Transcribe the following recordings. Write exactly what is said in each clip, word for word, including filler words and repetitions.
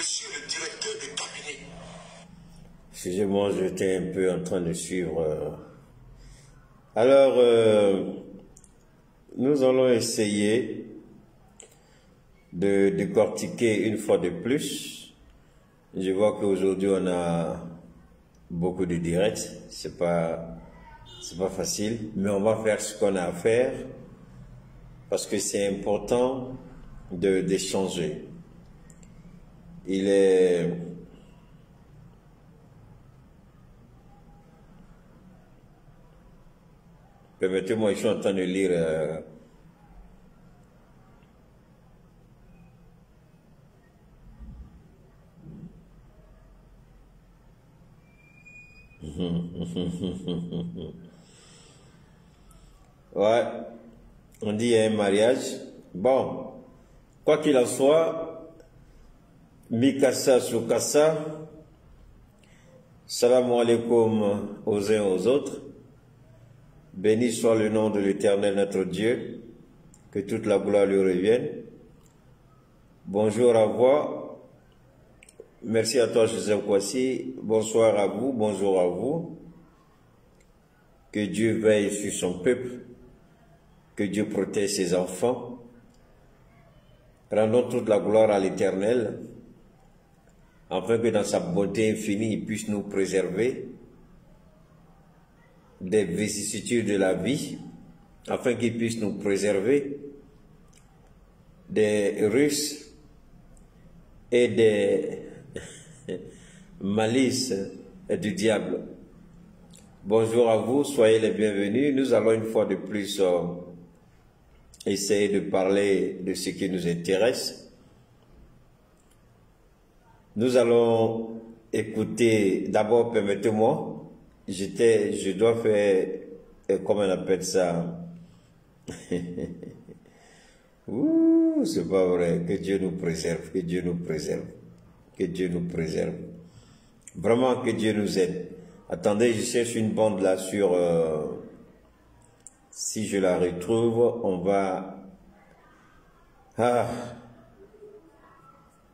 monsieur le directeur de cabinet. Excusez-moi, j'étais un peu en train de suivre. Alors, euh, nous allons essayer de décortiquer une fois de plus. Je vois qu'aujourd'hui, on a beaucoup de directs. C'est pas, c'est pas facile, mais on va faire ce qu'on a à faire parce que c'est important de d'échanger. Il est... Permettez-moi, je suis en train de lire... Euh... ouais, on dit un mariage. Bon, quoi qu'il en soit, Mikasa Soukassa, salam alaikum aux uns aux autres. Béni soit le nom de l'Éternel notre Dieu, que toute la gloire lui revienne. Bonjour à vous, merci à toi Joseph Kouassi, bonsoir à vous, bonjour à vous. Que Dieu veille sur son peuple, que Dieu protège ses enfants. Rendons toute la gloire à l'Éternel, afin que dans sa bonté infinie, il puisse nous préserver des vicissitudes de la vie, afin qu'il puisse nous préserver des Russes et des malices du diable. Bonjour à vous, soyez les bienvenus. Nous allons une fois de plus euh, essayer de parler de ce qui nous intéresse. Nous allons écouter, d'abord permettez-moi, J'étais, je dois faire, comment on appelle ça? Ouh, c'est pas vrai. Que Dieu nous préserve, que Dieu nous préserve, que Dieu nous préserve. Vraiment que Dieu nous aide. Attendez, je cherche une bande là sur... Euh, si je la retrouve, on va... Ah!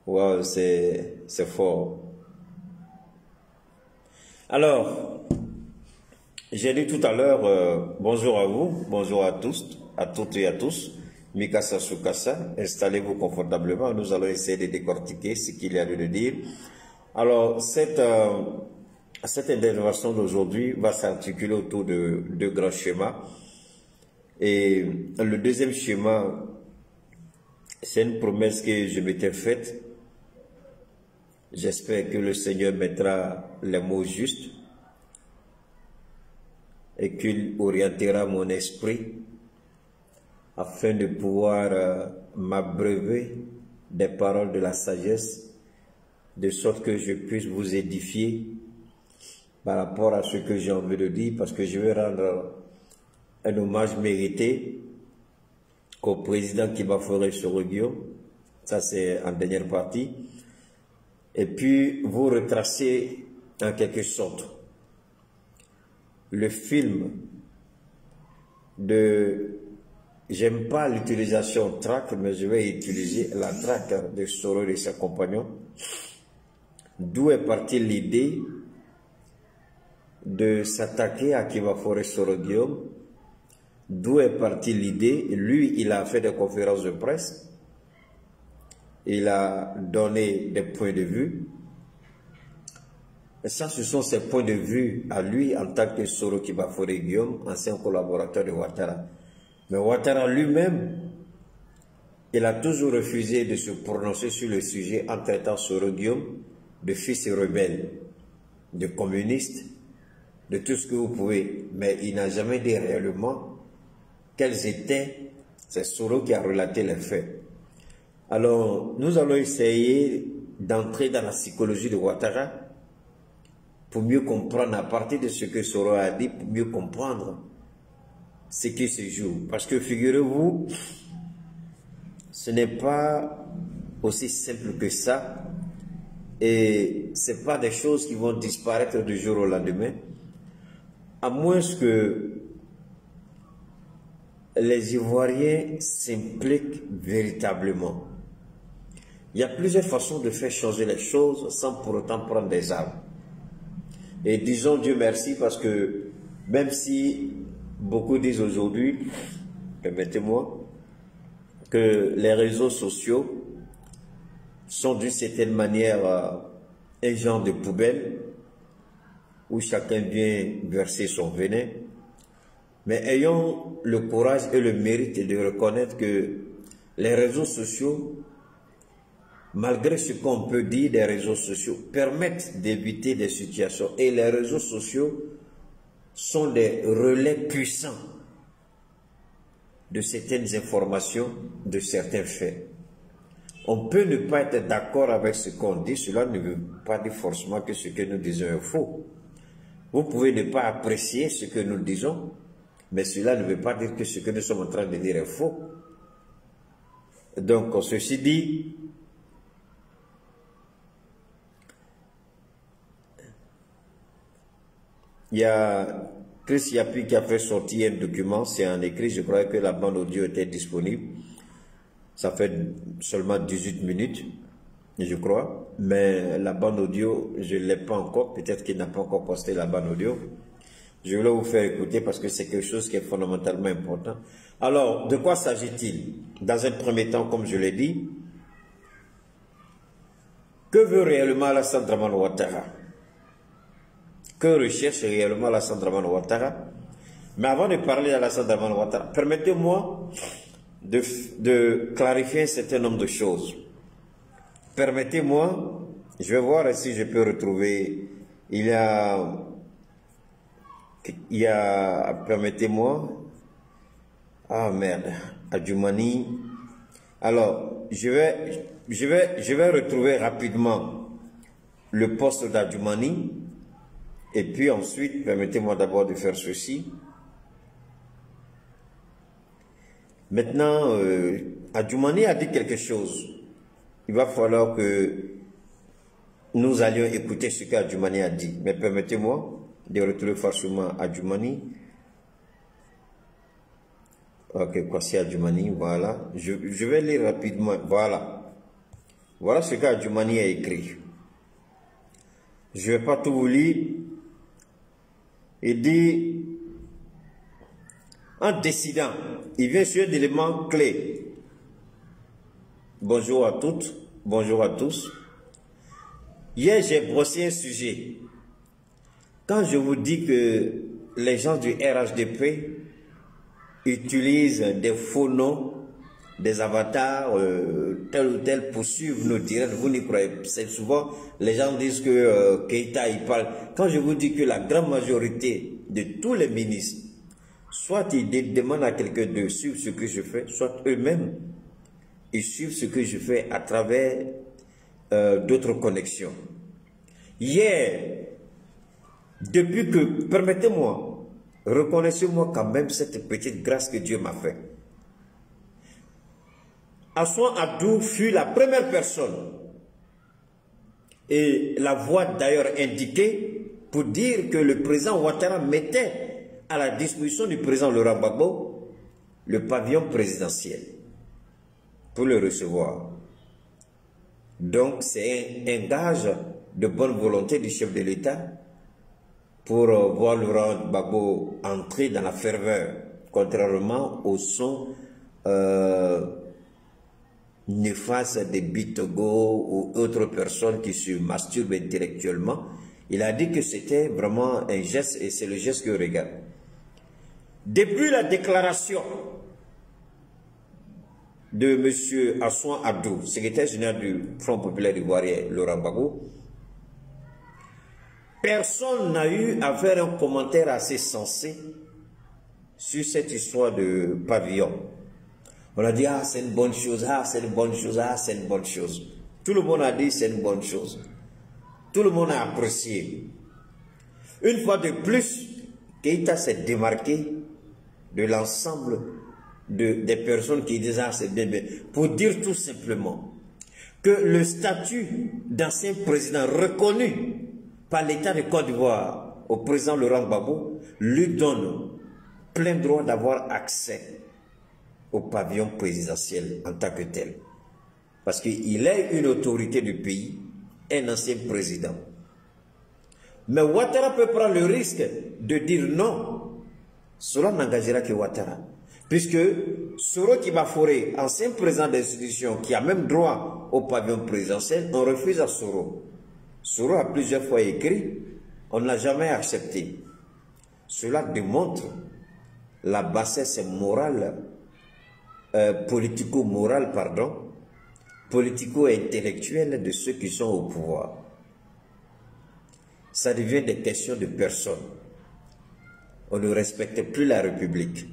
Waouh, c'est c'est fort. Alors... J'ai dit tout à l'heure, euh, bonjour à vous, bonjour à tous, à toutes et à tous. Mikasa Soukassa, installez-vous confortablement. Nous allons essayer de décortiquer ce qu'il y a lieu de dire. Alors, cette, euh, cette intervention d'aujourd'hui va s'articuler autour de deux grands schémas. Et le deuxième schéma, c'est une promesse que je m'étais faite. J'espère que le Seigneur mettra les mots justes et qu'il orientera mon esprit afin de pouvoir euh, m'abreuver des paroles de la sagesse, de sorte que je puisse vous édifier par rapport à ce que j'ai envie de dire, parce que je vais rendre un hommage mérité au président Kigbafori Soro Guillaume, ça c'est en dernière partie, et puis vous retracer en quelque sorte le film de, j'aime pas l'utilisation traque, mais je vais utiliser la traque de Soro et de ses compagnons. D'où est partie l'idée de s'attaquer à Kigbafori Soro Guillaume? D'où est partie l'idée? Lui, il a fait des conférences de presse, il a donné des points de vue. Ça, ce sont ses points de vue à lui en tant que Soro Kigbafori Guillaume, ancien collaborateur de Ouattara. Mais Ouattara lui-même, il a toujours refusé de se prononcer sur le sujet en traitant Soro Guillaume de fils rebelle, de communiste, de tout ce que vous pouvez. Mais il n'a jamais dit réellement quels étaient. C'est Soro qui a relaté les faits. Alors, nous allons essayer d'entrer dans la psychologie de Ouattara, pour mieux comprendre, à partir de ce que Soro a dit, pour mieux comprendre ce qui se joue. Parce que figurez-vous, ce n'est pas aussi simple que ça, et ce n'est pas des choses qui vont disparaître du jour au lendemain, à moins que les Ivoiriens s'impliquent véritablement. Il y a plusieurs façons de faire changer les choses sans pour autant prendre des armes. Et disons Dieu merci parce que même si beaucoup disent aujourd'hui, permettez-moi, que les réseaux sociaux sont d'une certaine manière un genre de poubelle où chacun vient verser son venin, mais ayons le courage et le mérite de reconnaître que les réseaux sociaux, malgré ce qu'on peut dire des réseaux sociaux, permettent d'éviter des situations. Et les réseaux sociaux sont des relais puissants de certaines informations, de certains faits. On peut ne pas être d'accord avec ce qu'on dit, cela ne veut pas dire forcément que ce que nous disons est faux. Vous pouvez ne pas apprécier ce que nous disons, mais cela ne veut pas dire que ce que nous sommes en train de dire est faux. Donc, ceci dit, il y a Chris Yapi qui a fait sortir un document, c'est en écrit, je croyais que la bande audio était disponible. Ça fait seulement dix-huit minutes, je crois, mais la bande audio, je ne l'ai pas encore, peut-être qu'il n'a pas encore posté la bande audio. Je voulais vous faire écouter parce que c'est quelque chose qui est fondamentalement important. Alors, de quoi s'agit-il? Dans un premier temps, comme je l'ai dit, que veut réellement Alassane Dramane Ouattara? Que recherche réellement Alassane Dramane Ouattara? Mais avant de parler d'Alassane Dramane Ouattara, permettez-moi de, de clarifier un certain nombre de choses. Permettez-moi, je vais voir si je peux retrouver, il y a, il y a, permettez-moi, ah merde, Adjoumani. Alors, je vais, je vais, je vais retrouver rapidement le poste d'Adjoumani. Et puis ensuite, permettez-moi d'abord de faire ceci. Maintenant, euh, Adjoumani a dit quelque chose. Il va falloir que nous allions écouter ce qu'Adjoumani a dit. Mais permettez-moi de retrouver forcément Adjoumani. Ok, quoi c'est Adjoumani, voilà. Je, je vais lire rapidement, voilà. Voilà ce qu'Adjoumani a écrit. Je ne vais pas tout vous lire. Il dit, en décidant, il vient sur d'éléments clés. Bonjour à toutes, bonjour à tous. Hier, j'ai brossé un sujet. Quand je vous dis que les gens du R H D P utilisent des faux noms, des avatars, euh, tel ou tel, poursuivent nos directs, vous n'y croyez pas. C'est souvent, les gens disent que euh, Keïta, il parle. Quand je vous dis que la grande majorité de tous les ministres, soit ils demandent à quelqu'un de suivre ce que je fais, soit eux-mêmes, ils suivent ce que je fais à travers euh, d'autres connexions. Hier, depuis que, permettez-moi, reconnaissez-moi quand même cette petite grâce que Dieu m'a faite. Assoa Adou fut la première personne et la voix d'ailleurs indiquée pour dire que le président Ouattara mettait à la disposition du président Laurent Gbagbo le pavillon présidentiel pour le recevoir. Donc c'est un, un gage de bonne volonté du chef de l'État pour voir Laurent Gbagbo entrer dans la ferveur, contrairement au son euh, néfaste de Bitogo ou autres personnes qui se masturbent intellectuellement. Il a dit que c'était vraiment un geste et c'est le geste que je regarde. Depuis la déclaration de M. Assoa Adou, secrétaire général du Front Populaire Ivoirien, Laurent Gbagbo, personne n'a eu à faire un commentaire assez sensé sur cette histoire de pavillon. On a dit « Ah, c'est une bonne chose, ah, c'est une bonne chose, ah, c'est une bonne chose. » Tout le monde a dit « C'est une bonne chose. » Tout le monde a apprécié. Une fois de plus, Keïta s'est démarqué de l'ensemble de, des personnes qui disent « Ah, c'est bien, bien. » Pour dire tout simplement que le statut d'ancien président reconnu par l'État de Côte d'Ivoire au président Laurent Gbagbo lui donne plein droit d'avoir accès au pavillon présidentiel en tant que tel. Parce qu'il est une autorité du pays, un ancien président. Mais Ouattara peut prendre le risque de dire non. Cela n'engagera que Ouattara. Puisque Soro Kigbafori, ancien président d'institution qui a même droit au pavillon présidentiel, on refuse à Soro. Soro a plusieurs fois écrit, on n'a jamais accepté. Cela démontre la bassesse morale, euh, politico-morale, pardon, politico-intellectuelle de ceux qui sont au pouvoir. Ça devient des questions de personnes. On ne respecte plus la République.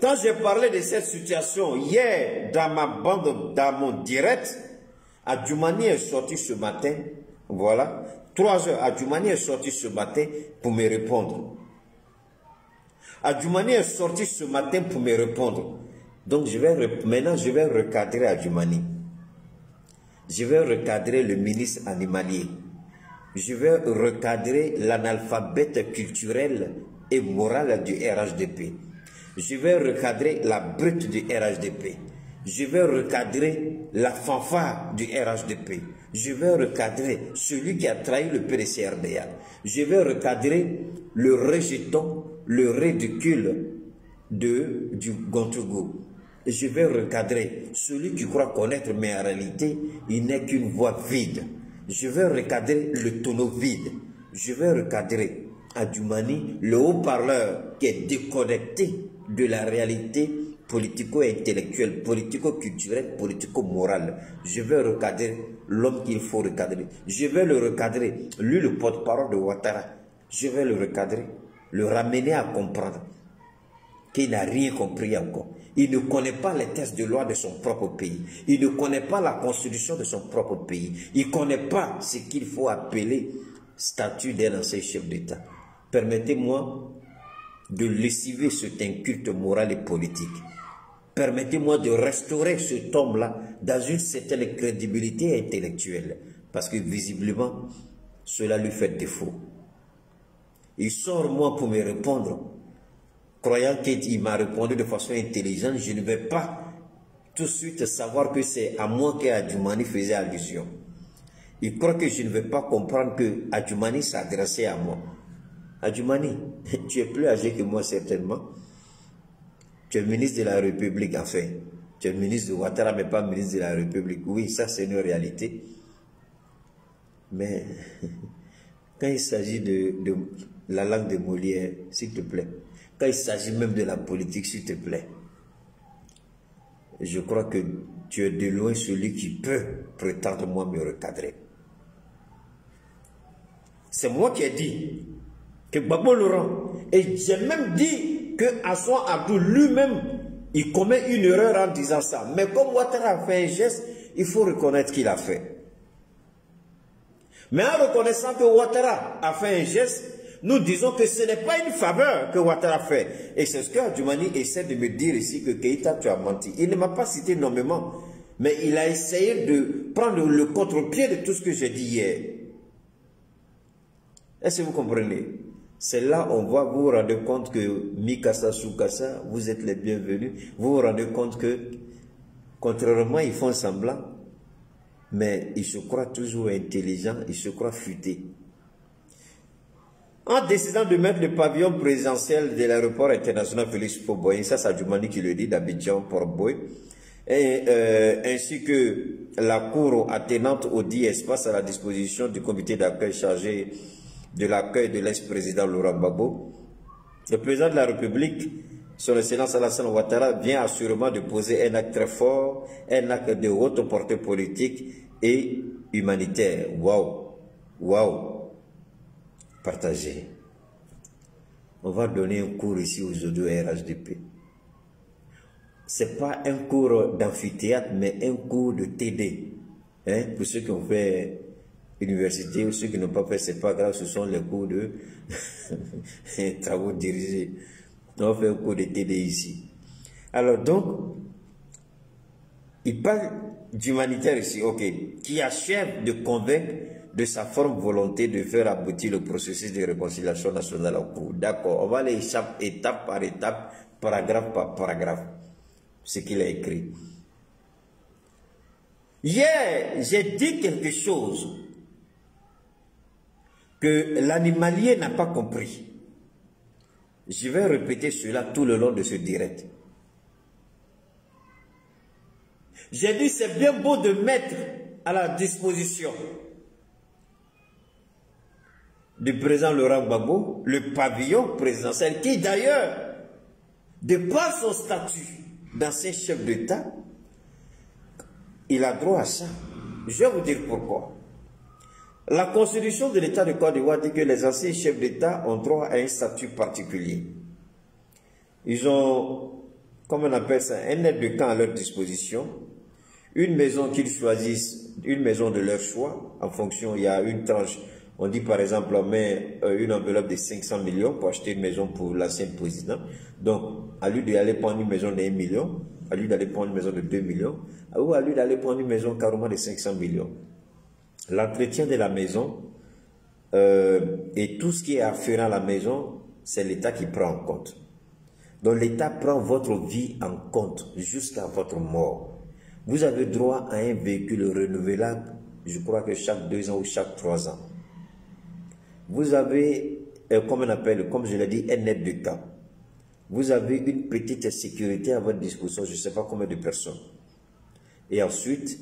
Quand j'ai parlé de cette situation hier dans ma bande, dans mon direct, Adjoumani est sorti ce matin, voilà, trois heures, Adjoumani est sorti ce matin pour me répondre. Adjoumani est sorti ce matin pour me répondre. Donc je vais, maintenant je vais recadrer Adjoumani. Je vais recadrer le ministre animalier. Je vais recadrer l'analphabète culturel et moral du R H D P. Je vais recadrer la brute du R H D P. Je vais recadrer la fanfare du R H D P. Je vais recadrer celui qui a trahi le P D C R D A. Je vais recadrer le rejeton, le ridicule de, du Gontougou. Je vais recadrer celui qui croit connaître, mais en réalité, il n'est qu'une voix vide. Je vais recadrer le tonneau vide. Je vais recadrer Adjoumani, le haut-parleur qui est déconnecté de la réalité politico-intellectuelle, politico-culturelle, politico-morale. Je vais recadrer l'homme qu'il faut recadrer. Je vais le recadrer, lui le porte-parole de Ouattara. Je vais le recadrer, le ramener à comprendre qu'il n'a rien compris encore. Il ne connaît pas les textes de loi de son propre pays. Il ne connaît pas la constitution de son propre pays. Il ne connaît pas ce qu'il faut appeler statut d'un ancien chef d'État. Permettez-moi de lessiver cet inculte moral et politique. Permettez-moi de restaurer cet homme-là dans une certaine crédibilité intellectuelle, parce que visiblement, cela lui fait défaut. Il sort moi pour me répondre, croyant qu'il m'a répondu de façon intelligente, je ne vais pas tout de suite savoir que c'est à moi qu'Adjoumani faisait allusion. Il croit que je ne vais pas comprendre que Adjoumani s'adressait à moi. Adjoumani, tu es plus âgé que moi certainement. Tu es ministre de la République, enfin. Tu es ministre de Ouattara, mais pas ministre de la République. Oui, ça c'est une réalité. Mais quand il s'agit de, de la langue de Molière, s'il te plaît, quand il s'agit même de la politique, s'il te plaît, je crois que tu es de loin celui qui peut prétendre moi me recadrer. C'est moi qui ai dit que Gbagbo Laurent, et j'ai même dit que Assoa Adou lui-même, il commet une erreur en disant ça. Mais comme Ouattara a fait un geste, il faut reconnaître qu'il a fait. Mais en reconnaissant que Ouattara a fait un geste, nous disons que ce n'est pas une faveur que Ouattara fait. Et c'est ce que Adjoumani essaie de me dire ici, que Keïta, tu as menti. Il ne m'a pas cité nommément, mais il a essayé de prendre le contre-pied de tout ce que j'ai dit hier. Est-ce que vous comprenez? C'est là on va vous rendre compte que Mikasa Soukasa, vous êtes les bienvenus. Vous vous rendez compte que, contrairement, ils font semblant, mais ils se croient toujours intelligents, ils se croient futés. En décidant de mettre le pavillon présidentiel de l'aéroport international Félix Houphouët-Boigny, ça c'est Adjoumani qui le dit, d'Abidjan Port-Boué, euh, ainsi que la cour attenante au dit espace à la disposition du comité d'accueil chargé de l'accueil de l'ex-président Laurent Gbagbo, le président de la République, son Excellence Alassane Ouattara, vient assurément de poser un acte très fort, un acte de haute portée politique et humanitaire. Waouh, waouh, partagez. On va donner un cours ici aujourd'hui au R H D P. Ce n'est pas un cours d'amphithéâtre, mais un cours de T D. Hein? Pour ceux qui ont fait université, ou ceux qui n'ont pas fait, c'est pas grave, ce sont les cours de travaux dirigés. On fait un cours de T D ici. Alors donc, il parle d'humanitaire ici, ok, qui achève de convaincre de sa forme volonté de faire aboutir le processus de réconciliation nationale en cours. D'accord, on va aller étape, étape par étape, paragraphe par paragraphe, ce qu'il a écrit. Hier, j'ai dit quelque chose que l'animalier n'a pas compris. Je vais répéter cela tout le long de ce direct. J'ai dit, c'est bien beau de mettre à la disposition du président Laurent Gbagbo le pavillon présidentiel, qui d'ailleurs, de par son statut d'ancien chef d'État, il a droit à ça. Je vais vous dire pourquoi. La constitution de l'État de Côte d'Ivoire dit que les anciens chefs d'État ont droit à un statut particulier. Ils ont, comme on appelle ça, un aide de camp à leur disposition, une maison qu'ils choisissent, une maison de leur choix, en fonction, il y a une tranche, on dit par exemple, on met une enveloppe de cinq cents millions pour acheter une maison pour l'ancien président. Donc, à lui d'aller prendre une maison de un million, à lui d'aller prendre une maison de deux millions, ou à lui d'aller prendre une maison carrément de cinq cents millions. L'entretien de la maison euh, et tout ce qui est afférent à la maison, c'est l'État qui prend en compte. Donc l'État prend votre vie en compte jusqu'à votre mort. Vous avez droit à un véhicule renouvelable, je crois que chaque deux ans ou chaque trois ans. Vous avez, euh, comme on appelle, comme je l'ai dit, un aide de camp. Vous avez une petite sécurité à votre disposition, je ne sais pas combien de personnes. Et ensuite,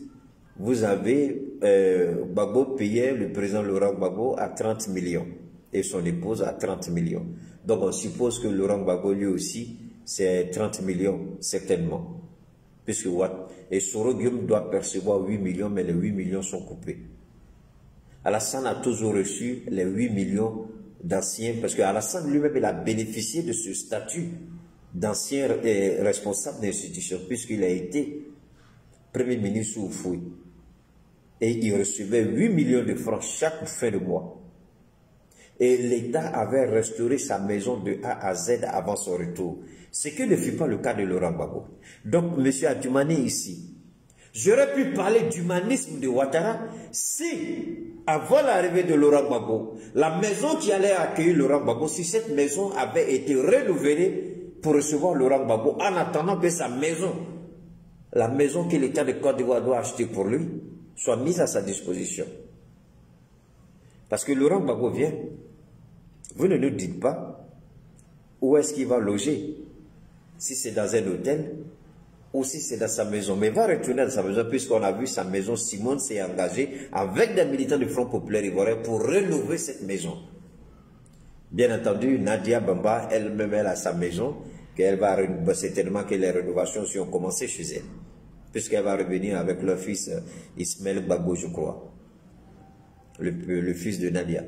vous avez, euh, Gbagbo payait le président Laurent Gbagbo à trente millions et son épouse à trente millions. Donc on suppose que Laurent Gbagbo lui aussi, c'est trente millions certainement. Puisque Watt et Soro Guillaume doit percevoir huit millions, mais les huit millions sont coupés. Alassane a toujours reçu les huit millions d'anciens, parce que Alassane lui-même a bénéficié de ce statut d'ancien responsable d'institution, puisqu'il a été Premier ministre Houphouët. Et il recevait huit millions de francs chaque fin de mois. Et l'État avait restauré sa maison de A à Z avant son retour. Ce qui ne fut pas le cas de Laurent Gbagbo. Donc, M. Adjoumani ici, j'aurais pu parler d'humanisme de Ouattara si, avant l'arrivée de Laurent Gbagbo, la maison qui allait accueillir Laurent Gbagbo, si cette maison avait été renouvelée pour recevoir Laurent Gbagbo, en attendant que sa maison, la maison que l'État de Côte d'Ivoire doit acheter pour lui, soit mise à sa disposition. Parce que Laurent Gbagbo vient, vous ne nous dites pas où est-ce qu'il va loger, si c'est dans un hôtel ou si c'est dans sa maison. Mais il va retourner dans sa maison, puisqu'on a vu sa maison, Simone s'est engagée avec des militants du Front Populaire Ivoirien pour renouveler cette maison. Bien entendu, Nadia Bamba, elle-même, elle a sa maison, qu'elle va renouveler, certainement que les rénovations si ont commencé chez elle, puisqu'elle va revenir avec leur fils Ismaël Bagot, je crois, le, le fils de Nadia,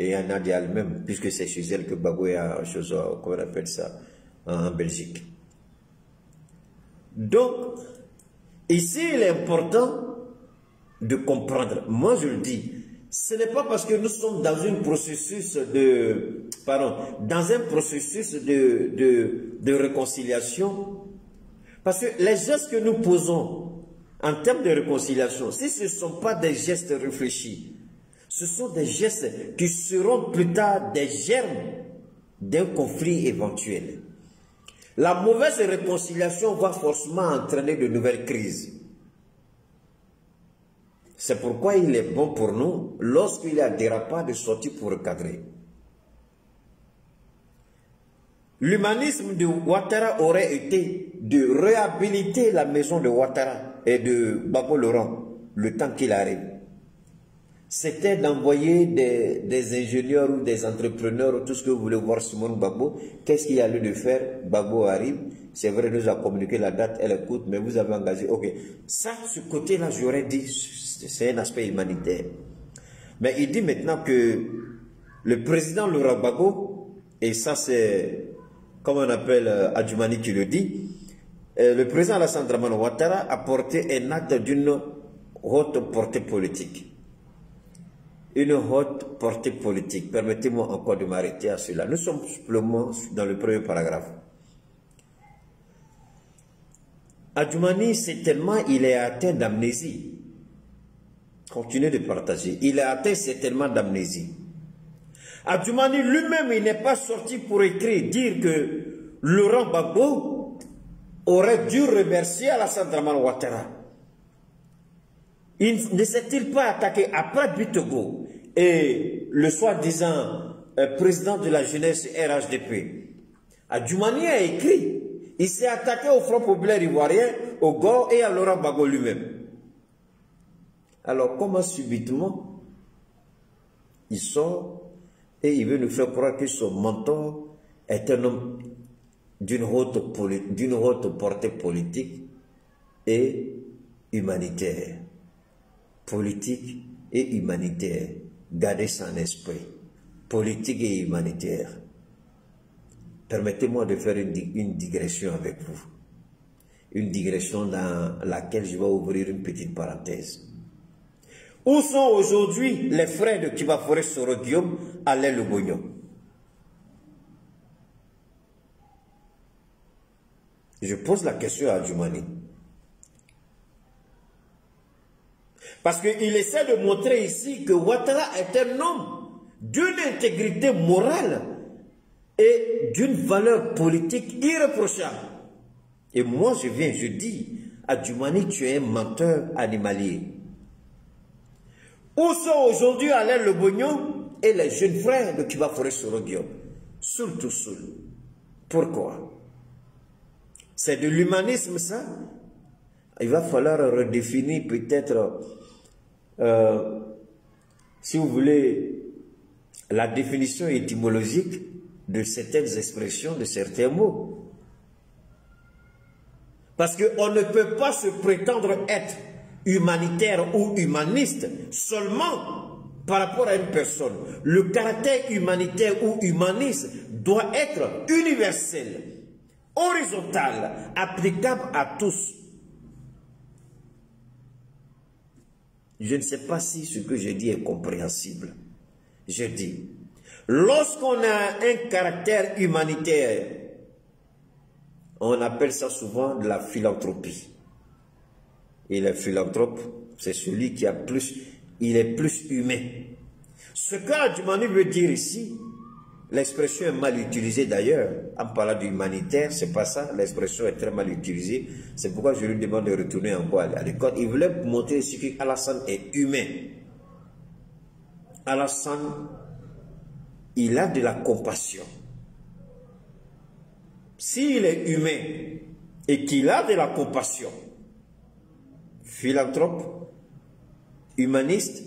et Nadia elle-même, puisque c'est chez elle que Bagot est en chose, comment on appelle ça, en Belgique. Donc, ici, il est important de comprendre, moi je le dis, ce n'est pas parce que nous sommes dans un processus de, pardon, dans un processus de, de, de réconciliation, parce que les gestes que nous posons en termes de réconciliation, si ce ne sont pas des gestes réfléchis, ce sont des gestes qui seront plus tard des germes d'un conflit éventuel. La mauvaise réconciliation va forcément entraîner de nouvelles crises. C'est pourquoi il est bon pour nous, lorsqu'il y a des dérapage, de sortir pour recadrer. L'humanisme de Ouattara aurait été de réhabiliter la maison de Ouattara et de Gbagbo Laurent le temps qu'il arrive. C'était d'envoyer des, des ingénieurs ou des entrepreneurs, ou tout ce que vous voulez voir Simone Gbagbo. Qu'est-ce qu'il y a lieu de faire? Gbagbo arrive, c'est vrai, nous a communiqué la date, elle écoute, mais vous avez engagé. Ok, ça, ce côté-là, j'aurais dit, c'est un aspect humanitaire. Mais il dit maintenant que le président Laurent Gbagbo, et ça c'est, comme on appelle Adjoumani qui le dit, le président Alassane Dramane Ouattara a porté un acte d'une haute portée politique. Une haute portée politique. Permettez-moi encore de m'arrêter à cela. Nous sommes simplement dans le premier paragraphe. Adjoumani, c'est tellement, il est atteint d'amnésie. Continuez de partager. Il est atteint certainement d'amnésie. Adjoumani lui-même, il n'est pas sorti pour écrire, dire que Laurent Gbagbo aurait dû remercier Alassane Dramane Ouattara. Il ne s'est-il pas attaqué après Bitogo et le soi-disant euh, président de la jeunesse R H D P? Adjoumani a écrit, il s'est attaqué au Front Populaire Ivoirien, au G O R et à Laurent Gbagbo lui-même. Alors comment subitement il sort et il veut nous faire croire que son mentor est un homme d'une haute, d'une haute portée politique et humanitaire. Politique et humanitaire. Gardez son esprit. Politique et humanitaire. Permettez-moi de faire une, une digression avec vous. Une digression dans laquelle je vais ouvrir une petite parenthèse. Où sont aujourd'hui les frères de Kigbafori Soro Guillaume, Alain Lobognon? Je pose la question à Adjoumani. Parce qu'il essaie de montrer ici que Ouattara est un homme d'une intégrité morale et d'une valeur politique irréprochable. Et moi, je viens, je dis, Adjoumani, tu es un menteur animalier. Où sont aujourd'hui Alain Lobognon et les jeunes frères de Kigbafori Soro Guillaume? Surtout seul. Pourquoi? C'est de l'humanisme, ça? Il va falloir redéfinir peut-être, euh, si vous voulez, la définition étymologique de certaines expressions, de certains mots. Parce qu'on ne peut pas se prétendre être humanitaire ou humaniste seulement par rapport à une personne. Le caractère humanitaire ou humaniste doit être universel, horizontal, applicable à tous. Je ne sais pas si ce que je dis est compréhensible. Je dis, lorsqu'on a un caractère humanitaire, on appelle ça souvent de la philanthropie. Et le philanthrope, c'est celui qui a plus, il est plus humain. Ce qu'Adjoumani veut dire ici, l'expression est mal utilisée d'ailleurs. En parlant d'humanitaire, c'est pas ça. L'expression est très mal utilisée. C'est pourquoi je lui demande de retourner encore à l'école. Il voulait montrer ici que Alassane est humain. Alassane, il a de la compassion. S'il est humain et qu'il a de la compassion, philanthrope, humaniste,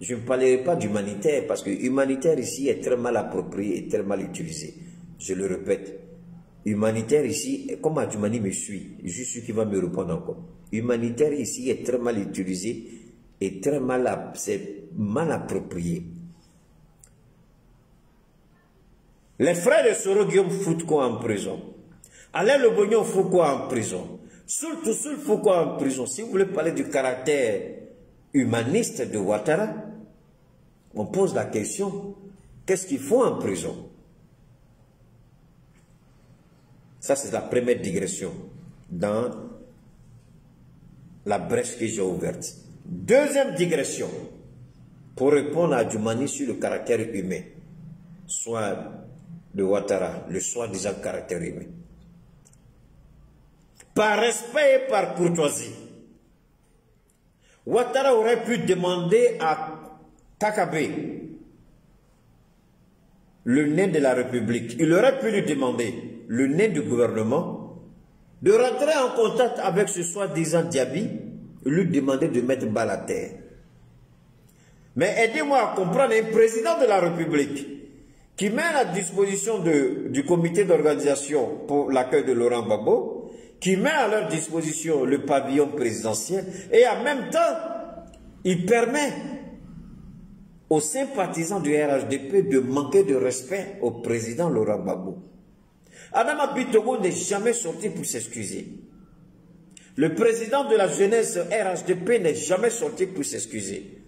je ne parlerai pas d'humanitaire parce que humanitaire ici est très mal approprié et très mal utilisé. Je le répète, humanitaire ici, comme Adjoumani me suit, je suis qui va me répondre encore. Humanitaire ici est très mal utilisé et très mal, c'est mal approprié. Les frères de Soro Guillaume foutent quoi en prison? Alain Lobognon fout quoi en prison? Surtout, seul fout quoi en prison? Si vous voulez parler du caractère humaniste de Ouattara, on pose la question, qu'est-ce qu'ils font en prison? Ça, c'est la première digression dans la brèche que j'ai ouverte. Deuxième digression, pour répondre à Adjoumani sur le caractère humain, soit de Ouattara, le soi-disant caractère humain. Par respect et par courtoisie, Ouattara aurait pu demander à Kakabe, le nez de la République, il aurait pu lui demander, le nez du gouvernement, de rentrer en contact avec ce soi-disant Diaby, lui demander de mettre balle à terre. Mais aidez-moi à comprendre un président de la République qui met à la disposition de, du comité d'organisation pour l'accueil de Laurent Gbagbo, qui met à leur disposition le pavillon présidentiel et en même temps, il permet aux sympathisants du R H D P de manquer de respect au président Laurent Gbagbo. Adama Bitogo n'est jamais sorti pour s'excuser. Le président de la jeunesse R H D P n'est jamais sorti pour s'excuser.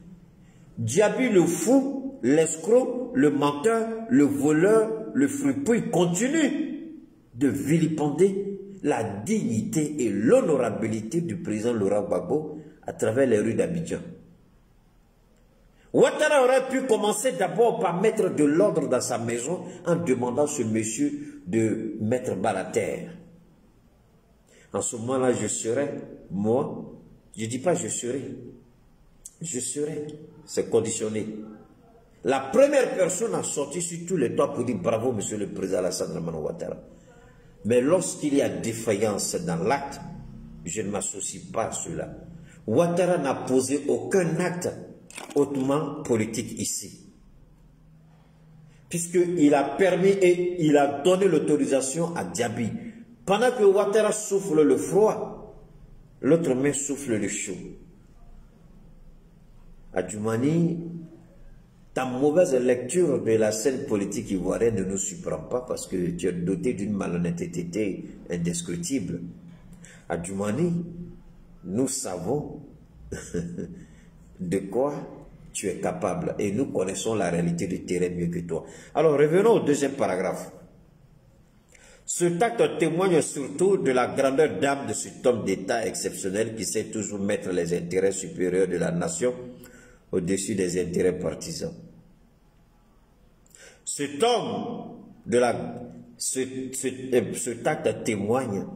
Diaby le fou, l'escroc, le menteur, le voleur, le fripouille continue de vilipender la dignité et l'honorabilité du président Laurent Gbagbo à travers les rues d'Abidjan. Ouattara aurait pu commencer d'abord par mettre de l'ordre dans sa maison en demandant à ce monsieur de mettre balle à terre. En ce moment-là, je serais, moi, je ne dis pas je serais, je serai. C'est conditionné. La première personne a sorti sur tous les toits pour dire bravo, monsieur le président Alassane Dramane Ouattara. Mais lorsqu'il y a défaillance dans l'acte, je ne m'associe pas à cela. Ouattara n'a posé aucun acte hautement politique ici. Puisqu'il a permis et il a donné l'autorisation à Diaby. Pendant que Ouattara souffle le froid, l'autre main souffle le chaud. Adjoumani, ta mauvaise lecture de la scène politique ivoirienne ne nous surprend pas parce que tu es doté d'une malhonnêteté indescriptible. Adjoumani, nous savons de quoi tu es capable et nous connaissons la réalité du terrain mieux que toi. Alors revenons au deuxième paragraphe. Cet acte témoigne surtout de la grandeur d'âme de cet homme d'État exceptionnel qui sait toujours mettre les intérêts supérieurs de la nation au-dessus des intérêts partisans. Cet homme de la... Cet, cet, cet acte témoigne.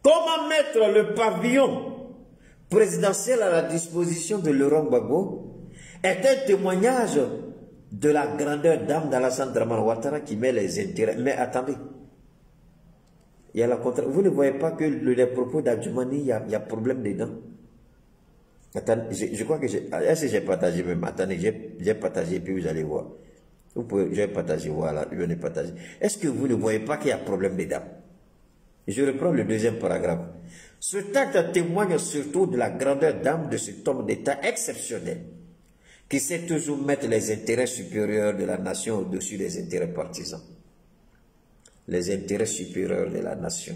Comment mettre le pavillon présidentiel à la disposition de Laurent Gbagbo est un témoignage de la grandeur d'âme d'Alassane Dramane Ouattara qui met les intérêts. Mais attendez, il y a la contra... Vous ne voyez pas que le, les propos d'Adjoumani, il, il y a problème dedans. Attendez, je, je crois que j'ai... Est-ce que j'ai partagé même? Attendez, j'ai partagé, puis vous allez voir. Vous pouvez... J'ai partagé, voilà, je l'ai partagé. Est-ce que vous ne voyez pas qu'il y a problème dedans? Je reprends le deuxième paragraphe. Ce texte témoigne surtout de la grandeur d'âme de cet homme d'État exceptionnel qui sait toujours mettre les intérêts supérieurs de la nation au-dessus des intérêts partisans. Les intérêts supérieurs de la nation.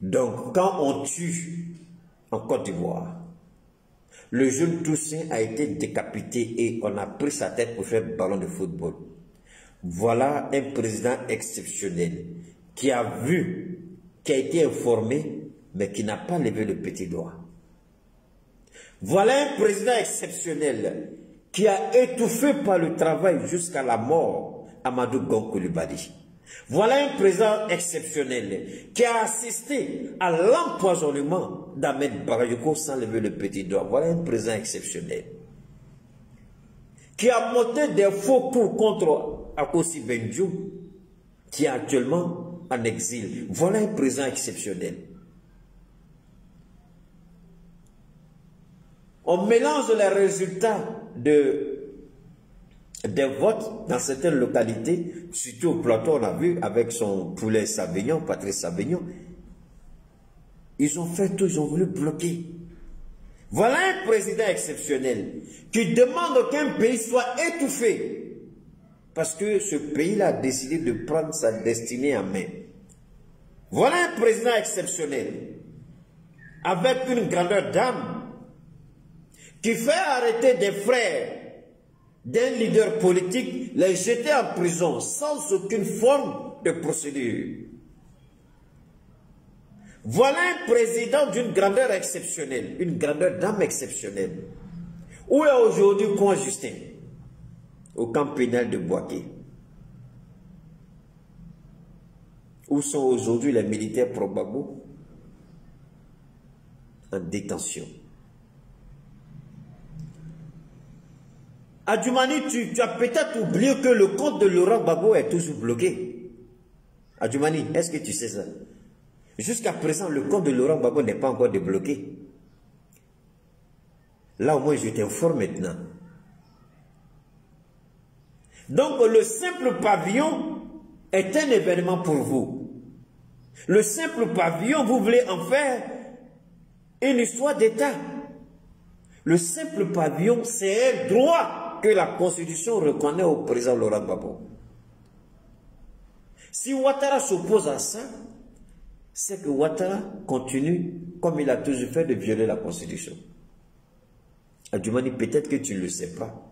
Donc, quand on tue en Côte d'Ivoire, le jeune Toussaint a été décapité et on a pris sa tête pour faire ballon de football. Voilà un président exceptionnel qui a vu, qui a été informé, mais qui n'a pas levé le petit doigt. Voilà un président exceptionnel qui a étouffé par le travail jusqu'à la mort Amadou Gon Coulibaly. Voilà un président exceptionnel qui a assisté à l'empoisonnement d'Hamed Bakayoko sans lever le petit doigt. Voilà un président exceptionnel qui a monté des faux coups contre Akossi Bendjo, qui est actuellement en exil. Voilà un président exceptionnel. On mélange les résultats de, des votes dans certaines localités, surtout au plateau, on a vu, avec son poulet Savignon, Patrice Savignon. Ils ont fait tout, ils ont voulu bloquer. Voilà un président exceptionnel qui demande qu'un pays soit étouffé parce que ce pays-là a décidé de prendre sa destinée en main. Voilà un président exceptionnel avec une grandeur d'âme qui fait arrêter des frères d'un leader politique, les jeter en prison sans aucune forme de procédure. Voilà un président d'une grandeur exceptionnelle, une grandeur d'âme exceptionnelle. Où est aujourd'hui Konan Justin? Au camp pénal de Boaké. Où sont aujourd'hui les militaires pro-Gbagbo? En détention. Adjoumani, tu, tu as peut-être oublié que le compte de Laurent Gbagbo est toujours bloqué. Adjoumani, est-ce que tu sais ça? Jusqu'à présent, le compte de Laurent Gbagbo n'est pas encore débloqué. Là, au moins, je t'informe maintenant. Donc, le simple pavillon est un événement pour vous. Le simple pavillon, vous voulez en faire une histoire d'État. Le simple pavillon, c'est un droit que la Constitution reconnaît au président Laurent Gbagbo. Si Ouattara s'oppose à ça, c'est que Ouattara continue, comme il a toujours fait, de violer la Constitution. Adjoumani, peut-être que tu ne le sais pas.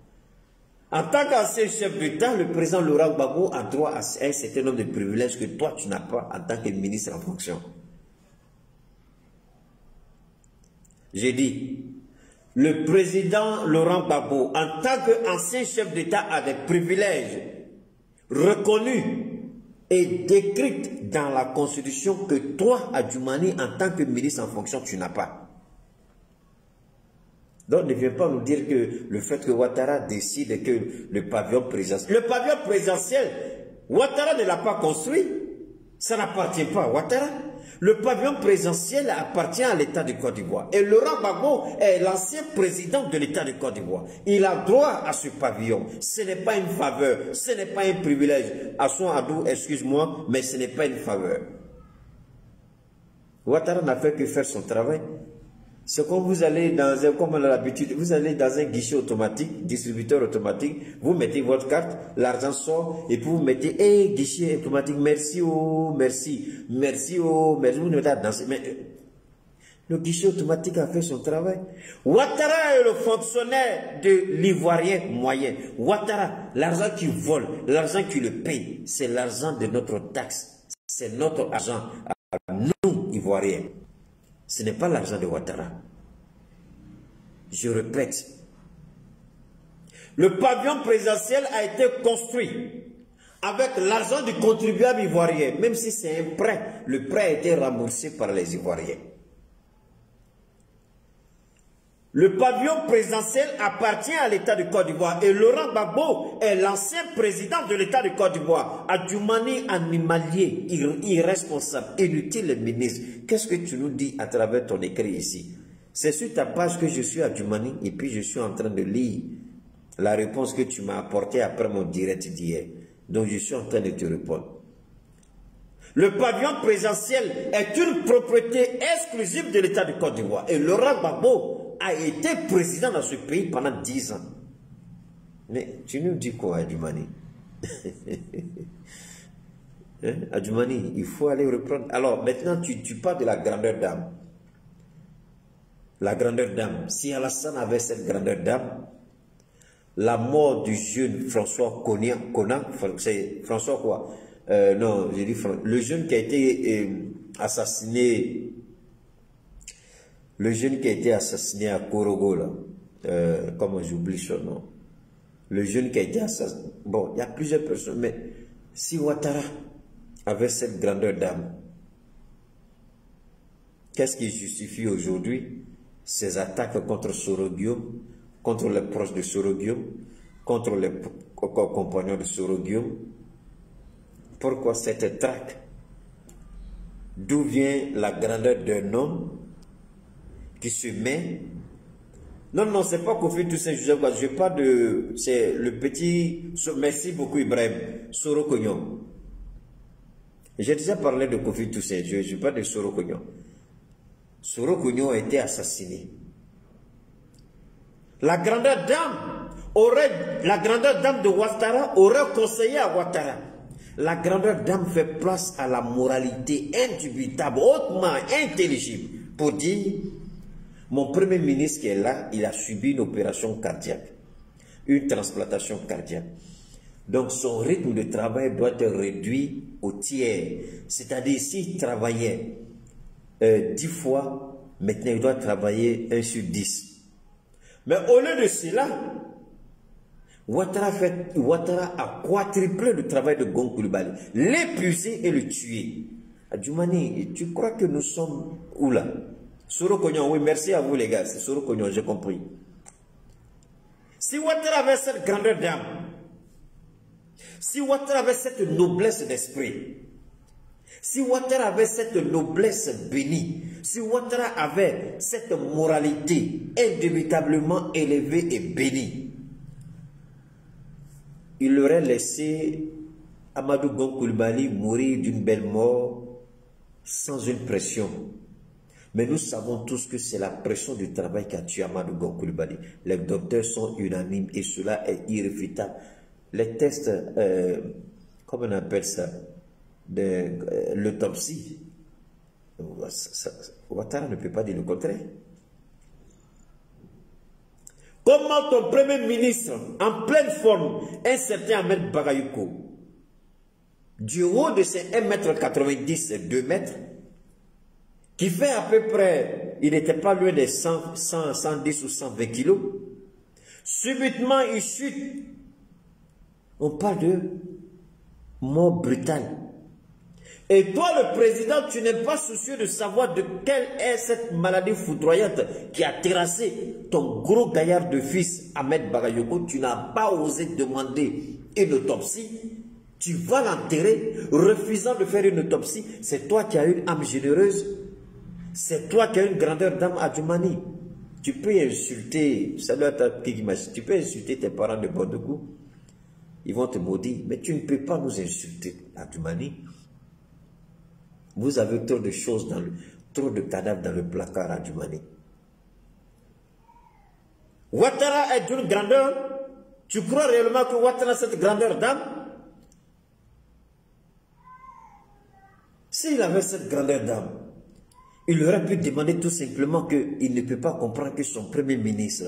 En tant qu'ancien chef d'État, le président Laurent Gbagbo a droit à un certain nombre de privilèges que toi, tu n'as pas en tant que ministre en fonction. J'ai dit, le président Laurent Gbagbo, en tant qu'ancien chef d'État, a des privilèges reconnus est décrite dans la Constitution que toi, Adjoumani, en tant que ministre en fonction, tu n'as pas. Donc ne viens pas nous dire que le fait que Ouattara décide que le pavillon présidentiel... Le pavillon présidentiel, Ouattara ne l'a pas construit. Ça n'appartient pas à Ouattara. Le pavillon présidentiel appartient à l'État de Côte d'Ivoire. Et Laurent Gbagbo est l'ancien président de l'État de Côte d'Ivoire. Il a droit à ce pavillon. Ce n'est pas une faveur, ce n'est pas un privilège. Assoa Adou, excuse-moi, mais ce n'est pas une faveur. Ouattara n'a fait que faire son travail. C'est comme vous allez dans un, comme on a l'habitude, vous allez dans un guichet automatique, distributeur automatique, vous mettez votre carte, l'argent sort, et puis vous mettez, hé, hey, guichet automatique, merci, oh, merci, merci, oh, merci, vous ne pas danser. Mais le guichet automatique a fait son travail. Ouattara est le fonctionnaire de l'Ivoirien moyen. Ouattara, l'argent qui vole, l'argent qui le paye, c'est l'argent de notre taxe, c'est notre argent à nous, Ivoiriens. Ce n'est pas l'argent de Ouattara. Je répète. Le pavillon présidentiel a été construit avec l'argent du contribuable ivoirien. Même si c'est un prêt, le prêt a été remboursé par les Ivoiriens. Le pavillon présidentiel appartient à l'État de Côte d'Ivoire. Et Laurent Gbagbo est l'ancien président de l'État de Côte d'Ivoire. Adjoumani, animalier, irresponsable, inutile ministre. Qu'est-ce que tu nous dis à travers ton écrit ici? C'est sur ta page que je suis Adjoumani et puis je suis en train de lire la réponse que tu m'as apportée après mon direct d'hier. Donc je suis en train de te répondre. Le pavillon présidentiel est une propriété exclusive de l'État de Côte d'Ivoire. Et Laurent Gbagbo a été président dans ce pays pendant dix ans. Mais tu nous dis quoi, Adjoumani? Hein? Adjoumani, il faut aller reprendre. Alors, maintenant, tu, tu parles de la grandeur d'âme. La grandeur d'âme. Si Alassane avait cette grandeur d'âme, la mort du jeune François Conan, c'est François quoi euh, Non, j'ai dit le jeune qui a été euh, assassiné... Le jeune qui a été assassiné à Korogo, là, euh, comment j'oublie son nom. Le jeune qui a été assassiné. Bon, il y a plusieurs personnes, mais si Ouattara avait cette grandeur d'âme, qu'est-ce qui justifie aujourd'hui ces attaques contre Soro Guillaume, contre les proches de Soro Guillaume, contre les compagnons de Soro Guillaume? Pourquoi cette traque? D'où vient la grandeur d'un homme qui se met... Non, non, c'est pas Kofi Toussaint Joseph. Je parle de... C'est le petit... Merci beaucoup, Ibrahim. Soro Kognon. J'ai déjà parlé de Kofi Toussaint. Je, je parle de Soro Kognon. Soro Kognon a été assassiné. La grandeur d'âme aurait... La grandeur d'âme de Ouattara aurait conseillé à Ouattara. La grandeur d'âme fait place à la moralité indubitable, hautement intelligible, pour dire... Mon premier ministre qui est là, il a subi une opération cardiaque, une transplantation cardiaque. Donc son rythme de travail doit être réduit au tiers. C'est-à-dire s'il travaillait euh, dix fois, maintenant il doit travailler un sur dix. Mais au lieu de cela, Ouattara, fait, Ouattara a quadruplé le travail de Gon Coulibaly, l'épuiser et le tuer. Adjoumani, tu crois que nous sommes où là? Soro Kognon, oui, merci à vous les gars, c'est Soro Kognon, j'ai compris. Si Ouattara avait cette grandeur d'âme, si Ouattara avait cette noblesse d'esprit, si Ouattara avait cette noblesse bénie, si Ouattara avait cette moralité indubitablement élevée et bénie, il aurait laissé Amadou Gon Coulibaly mourir d'une belle mort sans une pression. Mais nous savons tous que c'est la pression du travail qu'a tué Amadou Gon Coulibaly. Les docteurs sont unanimes et cela est irréfutable. Les tests, euh, comment on appelle ça, de euh, l'autopsie, Ouattara ne peut pas dire le contraire. Comment ton premier ministre, en pleine forme, un certain Hamed Bakayoko, du haut de ses un mètre quatre-vingt-dix, deux mètres, qui fait à peu près, il n'était pas loin des cent, cent, cent dix ou cent vingt kilos, subitement il chute. On parle de mort brutale. Et toi, le président, tu n'es pas soucieux de savoir de quelle est cette maladie foudroyante qui a terrassé ton gros gaillard de fils, Hamed Bakayoko. Tu n'as pas osé demander une autopsie. Tu vas l'enterrer, refusant de faire une autopsie. C'est toi qui as une âme généreuse. C'est toi qui as une grandeur d'âme, Adjoumani. Tu peux insulter, ça doit être, tu peux insulter tes parents de bon goût. Ils vont te maudire. Mais tu ne peux pas nous insulter, Adjoumani. Vous avez trop de choses, dans le, trop de cadavres dans le placard, Adjoumani. Ouattara est d'une grandeur. Tu crois réellement que Ouattara a cette grandeur d'âme? S'il avait cette grandeur d'âme, il aurait pu demander tout simplement qu'il ne peut pas comprendre que son premier ministre,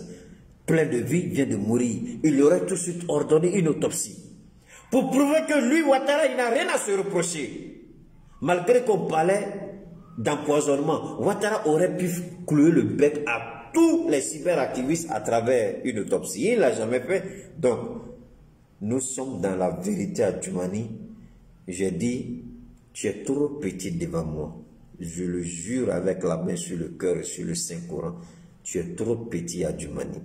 plein de vie, vient de mourir. Il aurait tout de suite ordonné une autopsie. Pour prouver que lui, Ouattara, il n'a rien à se reprocher. Malgré qu'on parlait d'empoisonnement, Ouattara aurait pu clouer le bec à tous les cyberactivistes à travers une autopsie. Il ne l'a jamais fait. Donc, nous sommes dans la vérité à Adjoumani. J'ai dit, tu es trop petit devant moi. Je le jure avec la main sur le cœur et sur le Saint-Coran. Tu es trop petit, Adjoumani.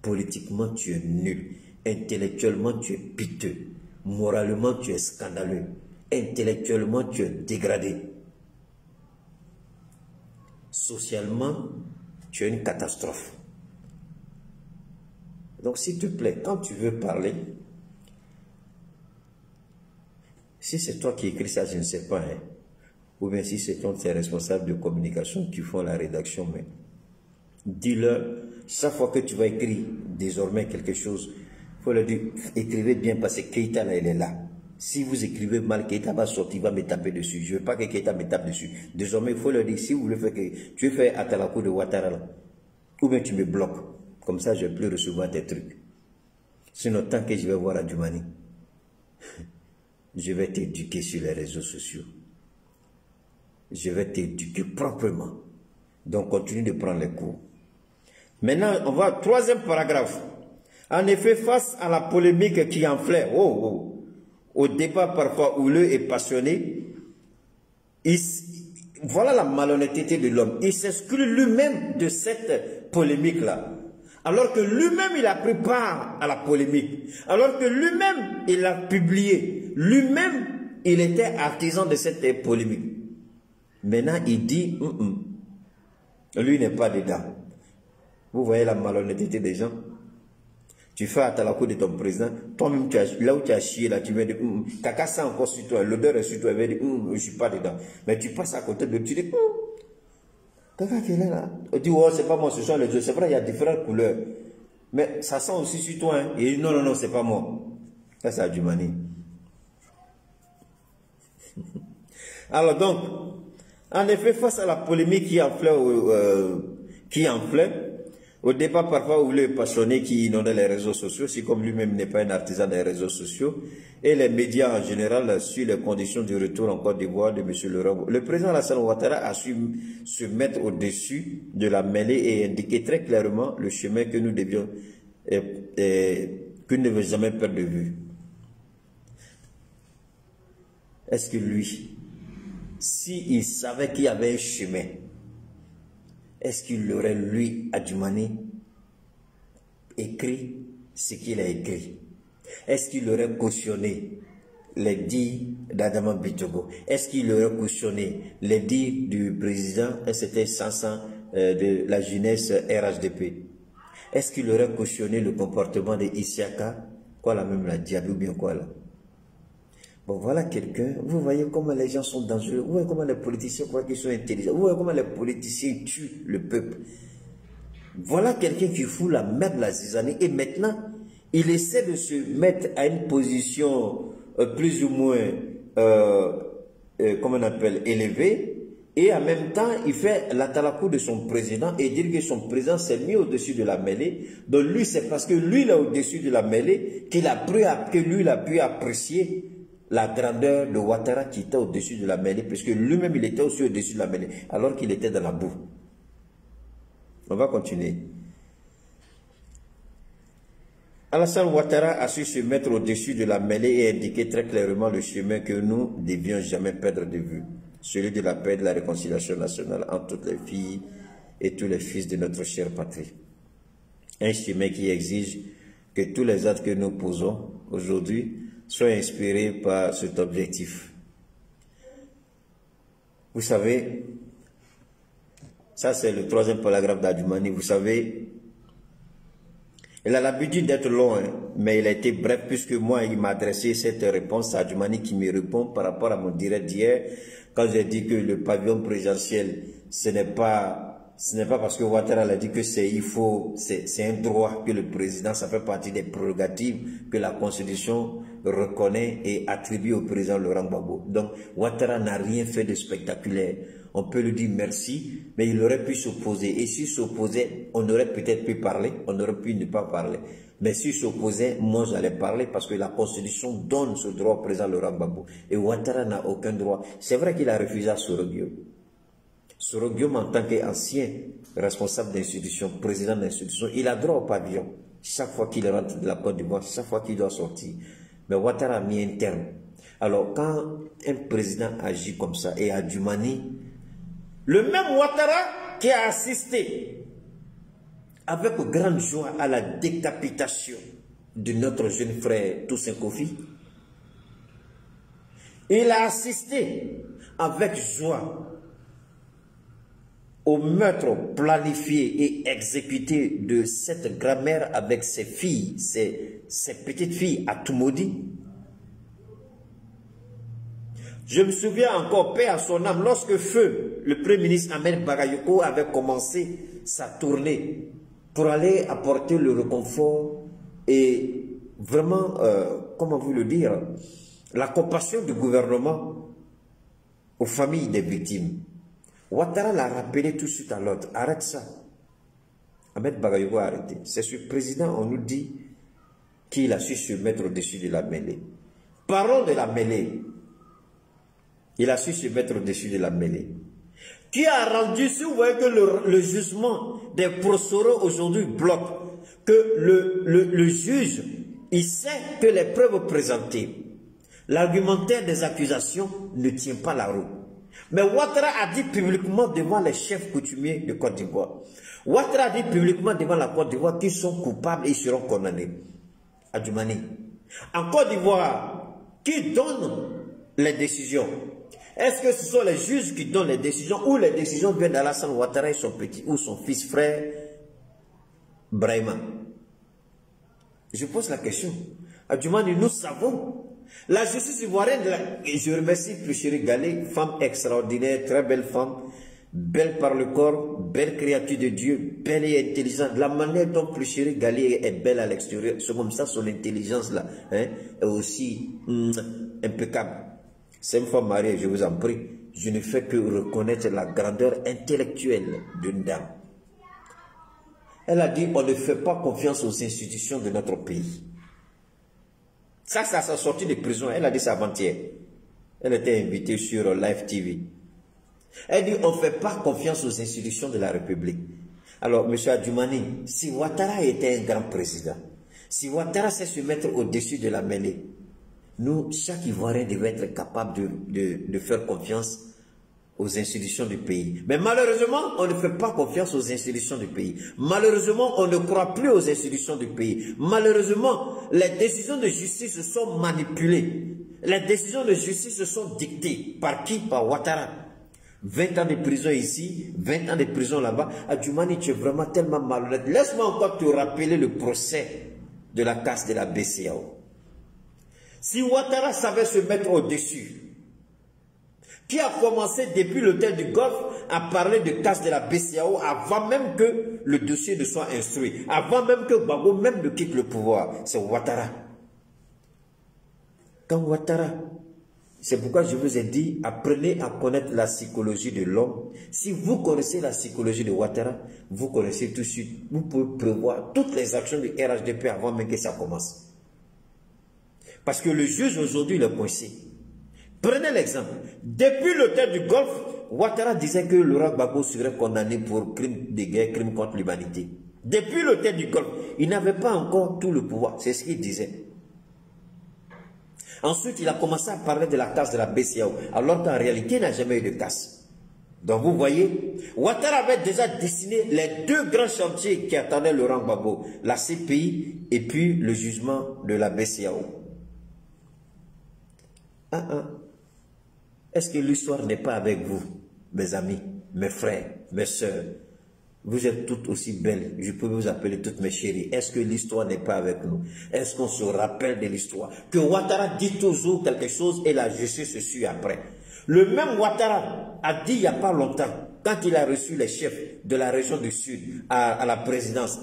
Politiquement, tu es nul. Intellectuellement, tu es piteux. Moralement, tu es scandaleux. Intellectuellement, tu es dégradé. Socialement, tu es une catastrophe. Donc, s'il te plaît, quand tu veux parler, si c'est toi qui écris ça, je ne sais pas, hein. Ou bien si c'est tes responsables de communication qui font la rédaction, mais dis-leur, chaque fois que tu vas écrire désormais quelque chose, il faut leur dire, écrivez bien parce que Keïta, là, elle est là. Si vous écrivez mal, Keïta va sortir, il va me taper dessus. Je ne veux pas que Keïta me tape dessus. Désormais, il faut leur dire, si vous voulez faire que tu fais à la cour de Ouattara, là, ou bien tu me bloques. Comme ça, je ne vais plus recevoir tes trucs. Sinon, tant que je vais voir Adjoumani, je vais t'éduquer sur les réseaux sociaux. Je vais t'éduquer proprement. Donc, continue de prendre les cours. Maintenant, on va au troisième paragraphe. En effet, face à la polémique qui enflait, oh, oh, au débat parfois houleux et passionné, il, voilà la malhonnêteté de l'homme. Il s'exclut lui-même de cette polémique-là. Alors que lui-même, il a pris part à la polémique. Alors que lui-même, il a publié. Lui-même, il était artisan de cette polémique. Maintenant, il dit, mm -mm. Lui n'est pas dedans. Vous voyez la malhonnêteté des gens. Tu fais à la cour de ton président, toi-même, là où tu as chié, là, tu vas dire, mm -mm. Caca ça encore sur toi, l'odeur est sur toi, elle va dire, mm, je ne suis pas dedans. Mais tu passes à côté de tu dis, mm, caca qui est là, là. On dit, oh, c'est pas moi, ce sont les deux. C'est vrai, il y a différentes couleurs. Mais ça sent aussi sur toi. Hein. Et il dit, non, non, non, c'est pas moi. Ça, c'est Adjoumani. Alors donc, en effet, face à la polémique qui enflait, euh, qui enflait au départ parfois où les passionnés qui inondaient les réseaux sociaux, si comme lui-même n'est pas un artisan des réseaux sociaux, et les médias en général sur les conditions du retour en Côte d'Ivoire de M. Laurent. Le président Alassane Ouattara a su se mettre au-dessus de la mêlée et indiquer très clairement le chemin que nous devions, et, et, que nous ne devons jamais perdre de vue. Est-ce que lui... S'il savait qu'il y avait un chemin, est-ce qu'il aurait, lui, Adjoumani, écrit ce qu'il a écrit? Est-ce qu'il aurait cautionné les dires d'Adama Bitogo? Est-ce qu'il aurait cautionné les dires du président, c'était cinq cents euh, de la jeunesse R H D P? Est-ce qu'il aurait cautionné le comportement de Isiaka, quoi là même, la Diaby ou bien quoi là? Bon, voilà quelqu'un, vous voyez comment les gens sont dangereux, vous voyez comment les politiciens croient qu'ils sont intelligents, vous voyez comment les politiciens tuent le peuple. Voilà quelqu'un qui fout la merde, la zizanie, et maintenant, il essaie de se mettre à une position euh, plus ou moins, euh, euh, comment on appelle, élevée, et en même temps, il fait l'atalakou de son président et dire que son président s'est mis au-dessus de la mêlée. Donc lui, c'est parce que lui, il est au-dessus de la mêlée qu'il a pris, que lui, il a pu apprécier la grandeur de Ouattara qui était au-dessus de la mêlée, puisque lui-même, il était aussi au-dessus de la mêlée, alors qu'il était dans la boue. On va continuer. Alassane Ouattara a su se mettre au-dessus de la mêlée et indiquer très clairement le chemin que nous ne devions jamais perdre de vue, celui de la paix et de la réconciliation nationale entre toutes les filles et tous les fils de notre chère patrie. Un chemin qui exige que tous les actes que nous posons aujourd'hui soient inspirés par cet objectif. Vous savez, ça c'est le troisième paragraphe d'Adjoumani, vous savez, il a l'habitude d'être long, hein, mais il a été bref puisque moi, il m'a adressé cette réponse à Adjoumani qui me répond par rapport à mon direct d'hier, quand j'ai dit que le pavillon présidentiel, ce n'est pas, ce n'est pas parce que Ouattara l'a dit que c'est, il faut, c'est, c'est un droit que le président, ça fait partie des prérogatives que la Constitution reconnaît et attribue au président Laurent Gbagbo. Donc, Ouattara n'a rien fait de spectaculaire. On peut lui dire merci, mais il aurait pu s'opposer. Et s'il s'opposait, on aurait peut-être pu parler, on aurait pu ne pas parler. Mais s'il s'opposait, moi j'allais parler parce que la Constitution donne ce droit au président Laurent Gbagbo. Et Ouattara n'a aucun droit. C'est vrai qu'il a refusé à Soro Guillaume. Soro Guillaume, en tant qu'ancien responsable d'institution, président d'institution, il a droit au pavillon. Chaque fois qu'il rentre de la Côte d'Ivoire, chaque fois qu'il doit sortir. Mais Ouattara a mis un terme. Alors, quand un président agit comme ça, et Adjoumani, le même Ouattara qui a assisté avec grande joie à la décapitation de notre jeune frère Toussaint Kofi, il a assisté avec joie au meurtre planifié et exécuté de cette grand-mère avec ses filles, ses, ses petites filles à Toumoudi. Je me souviens encore, paix à son âme, lorsque Feu, le Premier ministre Hamed Bakayoko, avait commencé sa tournée pour aller apporter le réconfort et vraiment, euh, comment vous le dire, la compassion du gouvernement aux familles des victimes. Ouattara l'a rappelé tout de suite à l'autre. Arrête ça. Hamed Bakayoko a arrêté. C'est ce président, on nous dit, qu'il a su se mettre au-dessus de la mêlée. Parlons de la mêlée. Il a su se mettre au-dessus de la mêlée. Qui a rendu, si vous voyez que le, le jugement des procureurs aujourd'hui bloque, que le, le, le juge, il sait que les preuves présentées, l'argumentaire des accusations ne tient pas la route. Mais Ouattara a dit publiquement devant les chefs coutumiers de Côte d'Ivoire, Ouattara a dit publiquement devant la Côte d'Ivoire qu'ils sont coupables et ils seront condamnés. Adjoumani. En Côte d'Ivoire, qui donne les décisions? Est-ce que ce sont les juges qui donnent les décisions ou les décisions viennent d'Alassane Ouattara et son petit ou son fils frère Brahima? Je pose la question. Adjoumani, nous savons. La justice ivoirienne, et je remercie Pulchérie Gbagbo, femme extraordinaire, très belle femme, belle par le corps, belle créature de Dieu, belle et intelligente. La manière dont Pulchérie Gbagbo est belle à l'extérieur, c'est comme ça son intelligence là, hein, est aussi mm, impeccable. C'est une fois mariée, je vous en prie, je ne fais que reconnaître la grandeur intellectuelle d'une dame. Elle a dit, on ne fait pas confiance aux institutions de notre pays. Ça, ça s'est sorti de prison, elle a dit ça avant-hier. Elle était invitée sur Live T V. Elle dit, on ne fait pas confiance aux institutions de la République. Alors, M. Adjoumani, si Ouattara était un grand président, si Ouattara sait se mettre au-dessus de la mêlée, nous, chaque Ivoirien devait être capable de, de, de faire confiance aux institutions du pays. Mais malheureusement, on ne fait pas confiance aux institutions du pays. Malheureusement, on ne croit plus aux institutions du pays. Malheureusement, les décisions de justice sont manipulées. Les décisions de justice sont dictées. Par qui? Par Ouattara. vingt ans de prison ici, vingt ans de prison là-bas. Adjoumani, tu es vraiment tellement malhonnête. Laisse-moi encore te rappeler le procès de la casse de la B C A O. Si Ouattara savait se mettre au-dessus, qui a commencé depuis l'hôtel du Golfe à parler de casse de la B C A O avant même que le dossier ne soit instruit, avant même que Gbagbo même ne quitte le pouvoir, c'est Ouattara. Quand Ouattara, c'est pourquoi je vous ai dit, apprenez à connaître la psychologie de l'homme. Si vous connaissez la psychologie de Ouattara, vous connaissez tout de suite, vous pouvez prévoir toutes les actions du R H D P avant même que ça commence. Parce que le juge aujourd'hui l'a coincé. Prenez l'exemple. Depuis l'hôtel du Golfe, Ouattara disait que Laurent Gbagbo serait condamné pour crime de guerre, crime contre l'humanité. Depuis l'hôtel du Golfe, il n'avait pas encore tout le pouvoir. C'est ce qu'il disait. Ensuite, il a commencé à parler de la casse de la B C A O, alors qu'en réalité, il n'a jamais eu de casse. Donc, vous voyez, Ouattara avait déjà dessiné les deux grands chantiers qui attendaient Laurent Gbagbo, la C P I et puis le jugement de la B C A O. Ah, ah. Est-ce que l'histoire n'est pas avec vous, mes amis, mes frères, mes sœurs? Vous êtes toutes aussi belles, je peux vous appeler toutes mes chéries. Est-ce que l'histoire n'est pas avec nous? Est-ce qu'on se rappelle de l'histoire? Que Ouattara dit toujours quelque chose et la justice se suit après. Le même Ouattara a dit il n'y a pas longtemps, quand il a reçu les chefs de la région du Sud à, à la présidence,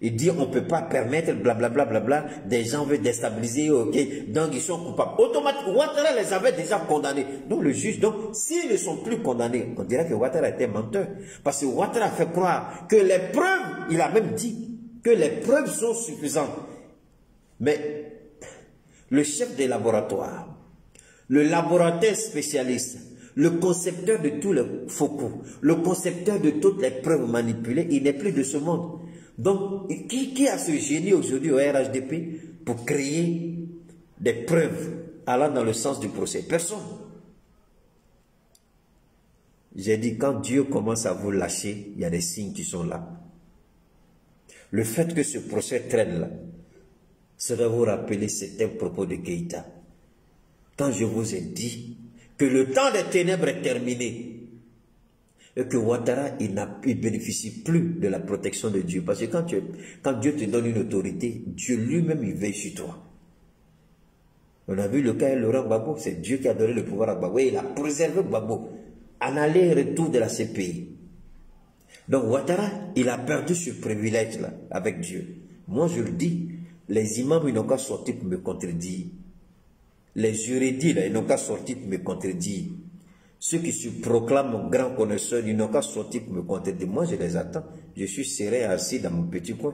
il dit on ne peut pas permettre blablabla, bla, bla, bla, des gens veulent déstabiliser, ok, donc ils sont coupables. Automatiquement, Ouattara les avait déjà condamnés. Donc le juge, donc s'ils ne sont plus condamnés, on dirait que Ouattara était menteur. Parce que Ouattara fait croire que les preuves, il a même dit que les preuves sont suffisantes. Mais le chef des laboratoires, le laboratoire spécialiste, le concepteur de tous les faux coups, le concepteur de toutes les preuves manipulées, il n'est plus de ce monde. Donc, qui, qui a ce génie aujourd'hui au R H D P pour créer des preuves allant dans le sens du procès? Personne. J'ai dit, quand Dieu commence à vous lâcher, il y a des signes qui sont là. Le fait que ce procès traîne là, ça doit vous rappeler certains propos de Keïta. Quand je vous ai dit que le temps des ténèbres est terminé, et que Ouattara, il ne bénéficie plus de la protection de Dieu. Parce que quand, tu, quand Dieu te donne une autorité, Dieu lui-même, il veille sur toi. On a vu le cas de Laurent Gbagbo, c'est Dieu qui a donné le pouvoir à Gbagbo. Et il a préservé Gbagbo en aller-retour de la C P I. Donc Ouattara, il a perdu ce privilège-là avec Dieu. Moi, je le dis, les imams, ils n'ont qu'à sortir pour me contredire. Les juridis, là, ils n'ont qu'à sortir pour me contredire. Ceux qui se proclament grands connaisseurs, ils n'ont qu'à sortir pour me contredire. Moi, je les attends. Je suis serré assis dans mon petit coin.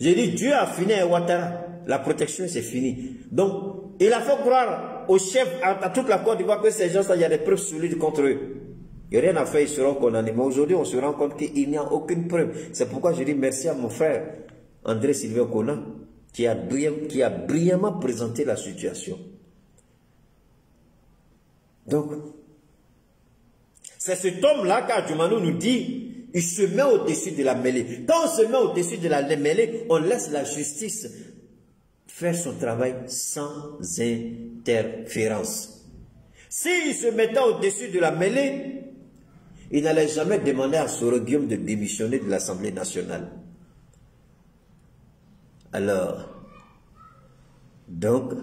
J'ai dit, Dieu a fini à Ouattara. La protection, c'est fini. Donc, il a fait croire au chef, à, à toute la Côte d'Ivoire, que ces gens-là, il y a des preuves solides contre eux. Il n'y a rien à faire, ils seront condamnés. Mais aujourd'hui, on se rend compte qu'il n'y a aucune preuve. C'est pourquoi je dis merci à mon frère, André Sylvain Conan, qui a, brillam, qui a brillamment présenté la situation. Donc, c'est cet homme-là qu'Adjoumani nous dit, il se met au-dessus de la mêlée. Quand on se met au-dessus de la mêlée, on laisse la justice faire son travail sans interférence. S'il se mettait au-dessus de la mêlée, il n'allait jamais demander à Soro Guillaume de démissionner de l'Assemblée nationale. Alors, donc,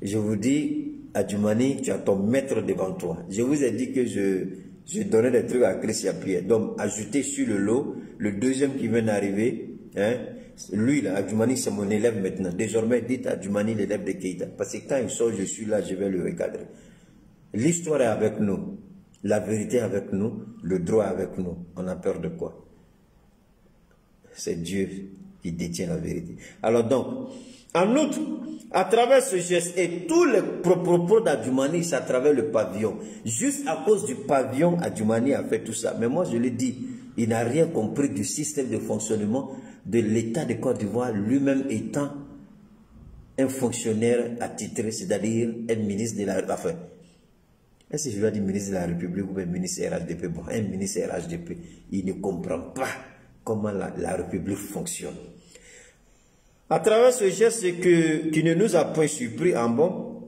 je vous dis, Adjoumani, tu as ton maître devant toi. Je vous ai dit que je, je donnais des trucs à Chris Yapi. Donc, ajouter sur le lot, le deuxième qui vient d'arriver, hein, lui, là, Adjoumani, c'est mon élève maintenant. Désormais, dites Adjoumani, l'élève de Keïta. Parce que quand il sort, je suis là, je vais le recadrer. L'histoire est avec nous. La vérité est avec nous. Le droit est avec nous. On a peur de quoi? C'est Dieu qui détient la vérité. Alors donc, en outre, à travers ce geste et tous les propos d'Adjoumani, c'est à travers le pavillon. Juste à cause du pavillon, Adjoumani a fait tout ça. Mais moi, je le dis, il n'a rien compris du système de fonctionnement de l'État de Côte d'Ivoire, lui-même étant un fonctionnaire attitré, c'est-à-dire un ministre de la République. Enfin, est-ce que je dois dire ministre de la République ou un ministre R H D P? Bon, un ministre R H D P, il ne comprend pas comment la, la République fonctionne. À travers ce geste que, qui ne nous a point surpris en bon,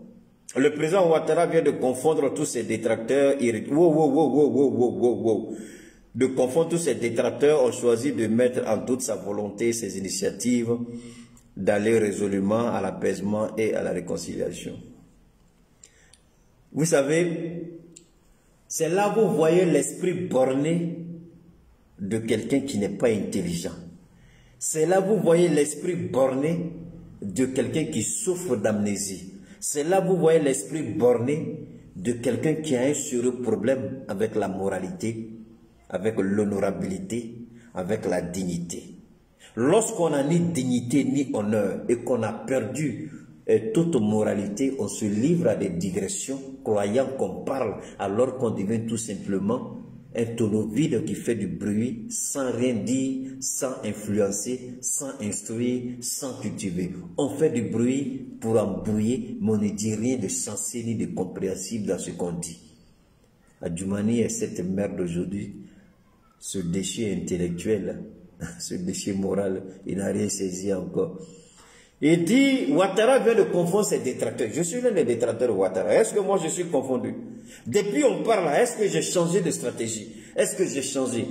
le président Ouattara vient de confondre tous ses détracteurs. Wow, wow, wow, wow, wow, wow, wow. De confondre tous ses détracteurs, ont choisi de mettre en doute sa volonté, ses initiatives, d'aller résolument à l'apaisement et à la réconciliation. Vous savez, c'est là que vous voyez l'esprit borné de quelqu'un qui n'est pas intelligent. C'est là que vous voyez l'esprit borné de quelqu'un qui souffre d'amnésie. C'est là que vous voyez l'esprit borné de quelqu'un qui a un sérieux problème avec la moralité, avec l'honorabilité, avec la dignité. Lorsqu'on n'a ni dignité ni honneur et qu'on a perdu toute moralité, on se livre à des digressions, croyant qu'on parle alors qu'on devient tout simplement un tonneau vide qui fait du bruit sans rien dire, sans influencer, sans instruire, sans cultiver. On fait du bruit pour embrouiller, mais on ne dit rien de sensé ni de compréhensible dans ce qu'on dit. Adjoumani est cette mère d'aujourd'hui, ce déchet intellectuel, ce déchet moral, il n'a rien saisi encore. Il dit, Ouattara vient de confondre ses détracteurs. Je suis l'un des détracteurs de Ouattara. Est-ce que moi je suis confondu? Depuis on parle, est-ce que j'ai changé de stratégie? Est-ce que j'ai changé?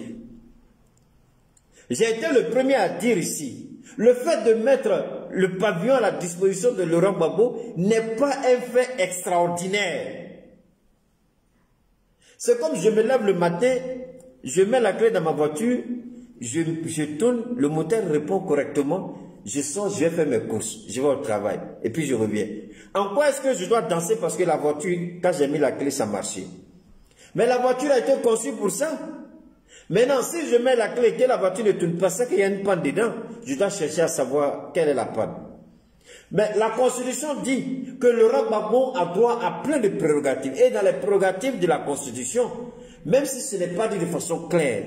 J'ai été le premier à dire ici, le fait de mettre le pavillon à la disposition de Laurent Gbagbo n'est pas un fait extraordinaire. C'est comme je me lève le matin, je mets la clé dans ma voiture, je, je tourne, le moteur répond correctement. Je sors, je vais faire mes courses, je vais au travail et puis je reviens. En quoi est-ce que je dois danser parce que la voiture, quand j'ai mis la clé, ça marchait? Mais la voiture a été conçue pour ça. Maintenant, si je mets la clé et que la voiture ne tourne pas, c'est qu'il y a une panne dedans, je dois chercher à savoir quelle est la panne. Mais la Constitution dit que Laurent Gbagbo a droit à plein de prérogatives. Et dans les prérogatives de la Constitution, même si ce n'est pas dit de façon claire,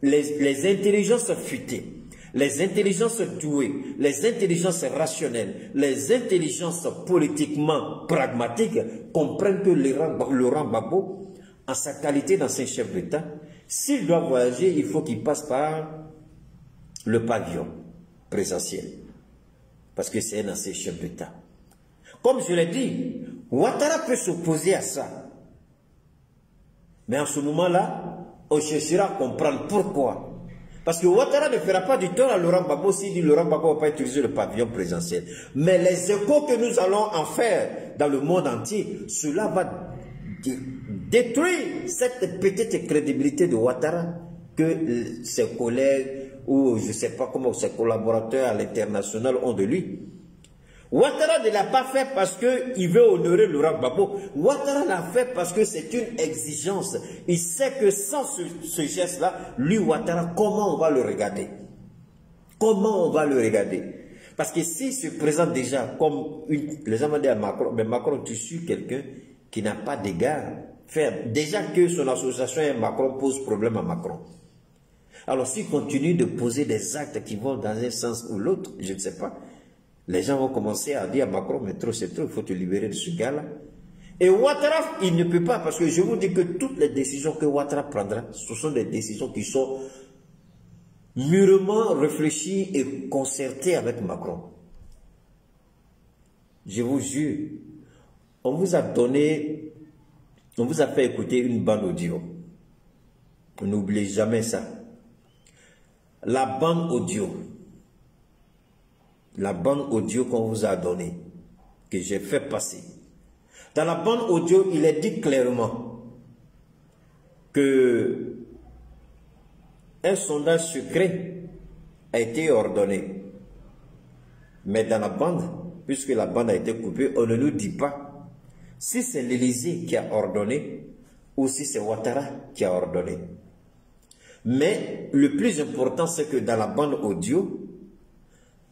les, les intelligences fuitées, les intelligences douées, les intelligences rationnelles, les intelligences politiquement pragmatiques comprennent que Laurent Gbagbo, en sa qualité d'ancien chef d'État, s'il doit voyager, il faut qu'il passe par le pavillon présentiel. Parce que c'est un ancien chef d'État. Comme je l'ai dit, Ouattara peut s'opposer à ça. Mais en ce moment-là, on cherchera à comprendre pourquoi. Parce que Ouattara ne fera pas du tort à Laurent Gbagbo s'il dit Laurent Gbagbo n'a pas utilisé le pavillon présentiel. Mais les échos que nous allons en faire dans le monde entier, cela va détruire cette petite crédibilité de Ouattara que ses collègues ou je ne sais pas comment ses collaborateurs à l'international ont de lui. Ouattara ne l'a pas fait parce qu'il veut honorer Laurent Gbagbo. Ouattara l'a fait parce que c'est une exigence. Il sait que sans ce, ce geste-là, lui, Ouattara, comment on va le regarder? Comment on va le regarder? Parce que s'il se présente déjà comme une... Les gens m'ont dit à Macron, mais Macron, tu suis quelqu'un qui n'a pas d'égard. Faire déjà que son association et Macron pose problème à Macron. Alors s'il continue de poser des actes qui vont dans un sens ou l'autre, je ne sais pas, les gens vont commencer à dire à Macron, mais trop c'est trop, il faut te libérer de ce gars-là. Et Ouattara, il ne peut pas, parce que je vous dis que toutes les décisions que Ouattara prendra, ce sont des décisions qui sont mûrement réfléchies et concertées avec Macron. Je vous jure, on vous a donné, on vous a fait écouter une bande audio. N'oubliez jamais ça. La bande audio. La bande audio qu'on vous a donnée, que j'ai fait passer. Dans la bande audio, il est dit clairement que un sondage secret a été ordonné. Mais dans la bande, puisque la bande a été coupée, on ne nous dit pas si c'est l'Élysée qui a ordonné ou si c'est Ouattara qui a ordonné. Mais le plus important, c'est que dans la bande audio,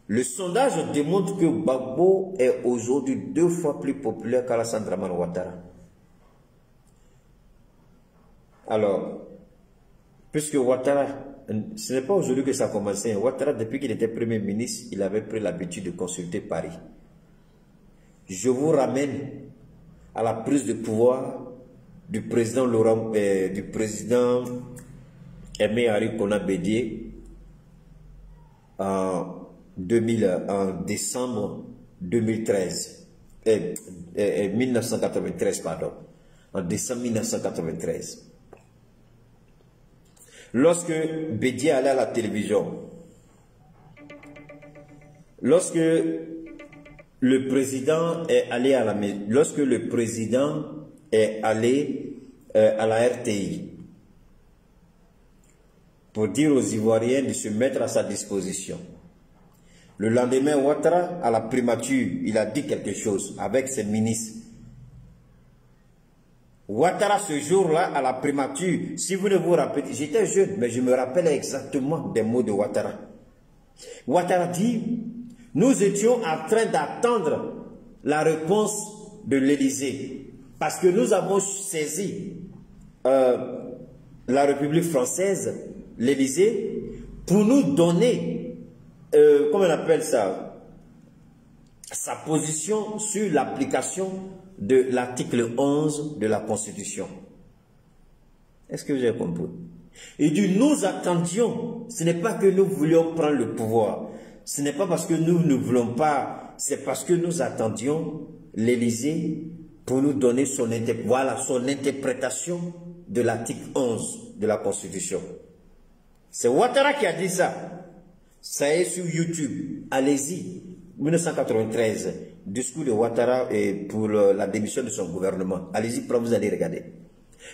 le sondage démontre que Gbagbo est aujourd'hui deux fois plus populaire qu'Alassane Dramane Ouattara. Alors, puisque Ouattara, ce n'est pas aujourd'hui que ça a commencé. Ouattara, depuis qu'il était Premier ministre, il avait pris l'habitude de consulter Paris. Je vous ramène à la prise de pouvoir du président Laurent, euh, du président Henri Konan Bédié en décembre deux mille, en décembre deux mille treize, et, et, et mille neuf cent quatre-vingt-treize, pardon, en décembre mille neuf cent quatre-vingt-treize. Lorsque Bédié allait à la télévision, lorsque le président est allé à la, lorsque le président est allé euh, à la R T I pour dire aux Ivoiriens de se mettre à sa disposition. Le lendemain, Ouattara, à la primature, il a dit quelque chose avec ses ministres. Ouattara, ce jour-là, à la primature, si vous ne vous rappelez, j'étais jeune, mais je me rappelle exactement des mots de Ouattara. Ouattara dit, nous étions en train d'attendre la réponse de l'Élysée, parce que nous avons saisi euh, la République française, l'Élysée, pour nous donner, euh, comment on appelle ça, sa position sur l'application de l'article onze de la Constitution. Est-ce que vous avez compris? Il dit, nous attendions, ce n'est pas que nous voulions prendre le pouvoir, ce n'est pas parce que nous ne voulons pas, c'est parce que nous attendions l'Élysée pour nous donner son, voilà, son interprétation de l'article onze de la Constitution. C'est Ouattara qui a dit ça. Ça est sur YouTube. Allez-y. mille neuf cent quatre-vingt-treize. Discours de Ouattara pour la démission de son gouvernement. Allez-y, vous allez regarder.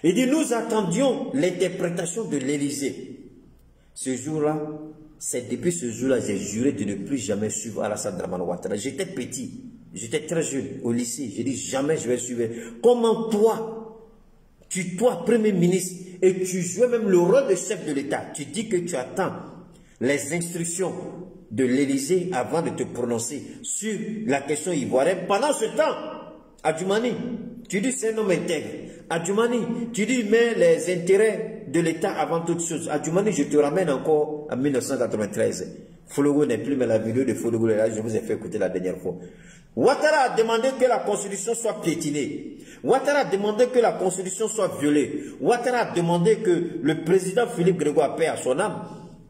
Il dit, nous attendions l'interprétation de l'Élysée. Ce jour-là, c'est depuis ce jour-là, j'ai juré de ne plus jamais suivre Alassane Dramane Ouattara. J'étais petit. J'étais très jeune au lycée. J'ai dit, jamais je vais suivre. Comment toi, tu, toi, Premier ministre, et tu joues même le rôle de chef de l'État. Tu dis que tu attends les instructions de l'Élysée avant de te prononcer sur la question ivoirienne. Pendant ce temps, Adjoumani, tu dis c'est un homme intègre. Adjoumani, tu dis mais les intérêts de l'État avant toute chose. Adjoumani, je te ramène encore en mille neuf cent quatre-vingt-treize. Fologo n'est plus, mais la vidéo de Fologo, je vous ai fait écouter la dernière fois. Ouattara a demandé que la Constitution soit piétinée. Ouattara a demandé que la Constitution soit violée. Ouattara a demandé que le président Philippe Grégoire, paix à son âme,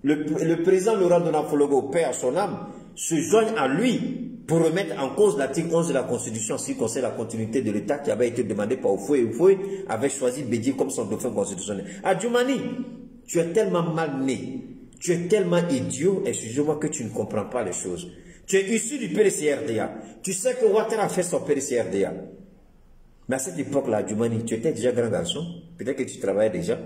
le, le président Laurent Gbagbo Fologo, paix à son âme, se joignent à lui pour remettre en cause l'article onze de la Constitution, ce qui concerne la continuité de l'État qui avait été demandé par Houphouët. Houphouët avait choisi Bédié comme son dauphin constitutionnel. Adjoumani, tu es tellement mal né, tu es tellement idiot, excusez-moi, que tu ne comprends pas les choses. Tu es issu du P D C R D A. Tu sais que Ouattara a fait son P D C R D A. Mais à cette époque-là, Adjoumani, tu étais déjà grand garçon. Peut-être que tu travaillais déjà.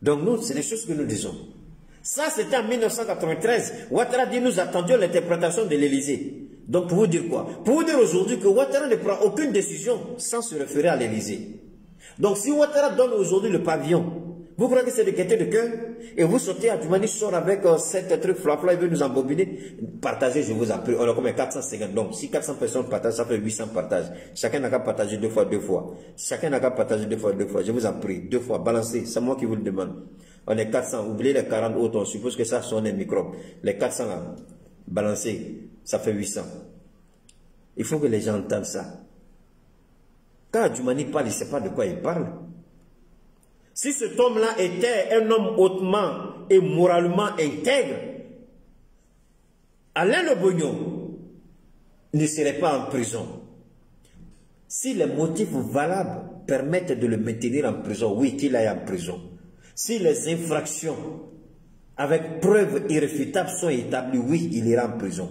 Donc nous, c'est les choses que nous disons. Ça, c'était en mille neuf cent quatre-vingt-treize. Ouattara dit, nous attendions l'interprétation de l'Élysée. Donc pour vous dire quoi? Pour vous dire aujourd'hui que Ouattara ne prend aucune décision sans se référer à l'Élysée. Donc si Ouattara donne aujourd'hui le pavillon, vous croyez que c'est des quêtes de cœur? Et vous sautez à Adjoumani, sort avec euh, cet truc flafla, il veut nous embobiner. Partagez, je vous en prie. On a combien? Quatre cent cinquante. Donc, si quatre cents personnes partagent, ça fait huit cents partages. Chacun n'a qu'à partager deux fois, deux fois. Chacun n'a qu'à partager deux fois, deux fois. Je vous en prie, deux fois. Balancez, c'est moi qui vous le demande. On est quatre cents. Oubliez les quarante autres. On suppose que ça sont des microbes. Les quatre cents, balancez, ça fait huit cents. Il faut que les gens entendent ça. Quand Adjoumani parle, il ne sait pas de quoi il parle. Si cet homme-là était un homme hautement et moralement intègre, Alain Lobognon ne serait pas en prison. Si les motifs valables permettent de le maintenir en prison, oui, qu'il aille en prison. Si les infractions avec preuves irréfutables sont établies, oui, il ira en prison.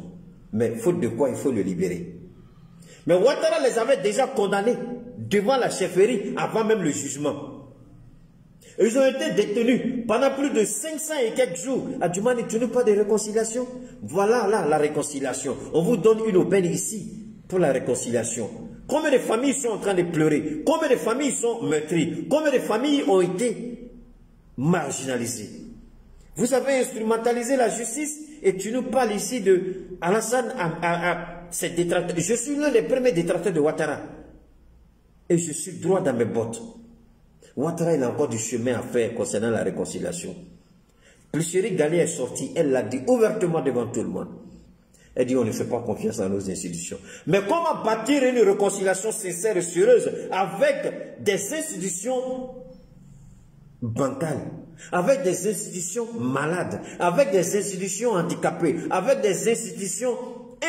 Mais faute de quoi, il faut le libérer. Mais Ouattara les avait déjà condamnés devant la chefferie avant même le jugement. Ils ont été détenus pendant plus de cinq cents et quelques jours. Adjoumani, tu n'as pas de réconciliation? Voilà là la réconciliation. On vous donne une aubaine ici pour la réconciliation. Combien de familles sont en train de pleurer? Combien de familles sont meurtries? Combien de familles ont été marginalisées? Vous avez instrumentalisé la justice et tu nous parles ici de Alassane à, à, à ses détracteurs. Je suis l'un des premiers détracteurs de Ouattara. Et je suis droit dans mes bottes. Ouattara, il a encore du chemin à faire concernant la réconciliation. Pulchérie Gbagbo est sortie, elle l'a dit ouvertement devant tout le monde. Elle dit, on ne fait pas confiance à nos institutions. Mais comment bâtir une réconciliation sincère et sérieuse avec des institutions bancales, avec des institutions malades, avec des institutions handicapées, avec des institutions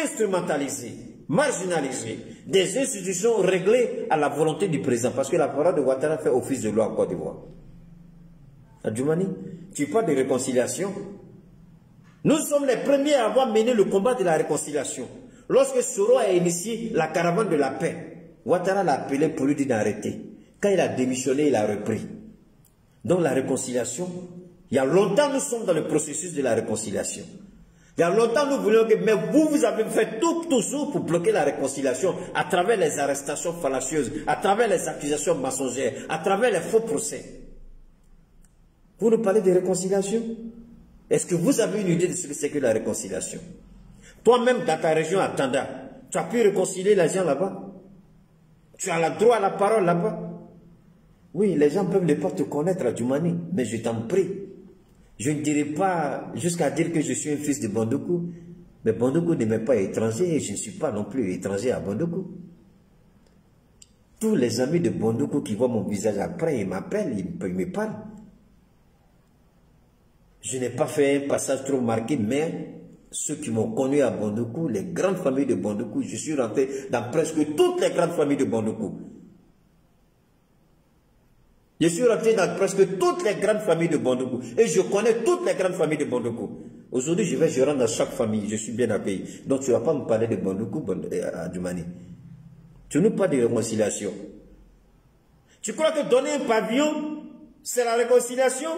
instrumentalisées, marginalisées, des institutions réglées à la volonté du président, parce que la parole de Ouattara fait office de loi en Côte d'Ivoire. Adjoumani, tu parles de réconciliation. Nous sommes les premiers à avoir mené le combat de la réconciliation. Lorsque Soro a initié la caravane de la paix, Ouattara l'a appelé pour lui dire d'arrêter. Quand il a démissionné, il a repris. Donc la réconciliation, il y a longtemps nous sommes dans le processus de la réconciliation. Il y a longtemps, nous voulions que... Mais vous, vous avez fait tout, toujours pour bloquer la réconciliation à travers les arrestations fallacieuses, à travers les accusations mensongères, à travers les faux procès. Vous nous parlez de réconciliation? Est-ce que vous avez une idée de ce que c'est que la réconciliation? Toi-même, dans ta région, à Tanda, tu as pu réconcilier les gens là-bas? Tu as le droit à la parole là-bas? Oui, les gens peuvent les portes connaître à Adjoumani, mais je t'en prie. Je ne dirai pas jusqu'à dire que je suis un fils de Bandoukou, mais Bandoukou ne m'est pas étranger et je ne suis pas non plus étranger à Bandoukou. Tous les amis de Bandoukou qui voient mon visage après, ils m'appellent, ils me parlent. Je n'ai pas fait un passage trop marqué, mais ceux qui m'ont connu à Bandoukou, les grandes familles de Bandoukou, je suis rentré dans presque toutes les grandes familles de Bandoukou. Je suis rentré dans presque toutes les grandes familles de Bandoukou. Et je connais toutes les grandes familles de Bandoukou. Aujourd'hui, je vais, je rentre dans chaque famille. Je suis bien accueilli. Donc, tu ne vas pas me parler de Bandoukou à Adjoumani. Tu nous parles de réconciliation. Tu crois que donner un pavillon, c'est la réconciliation?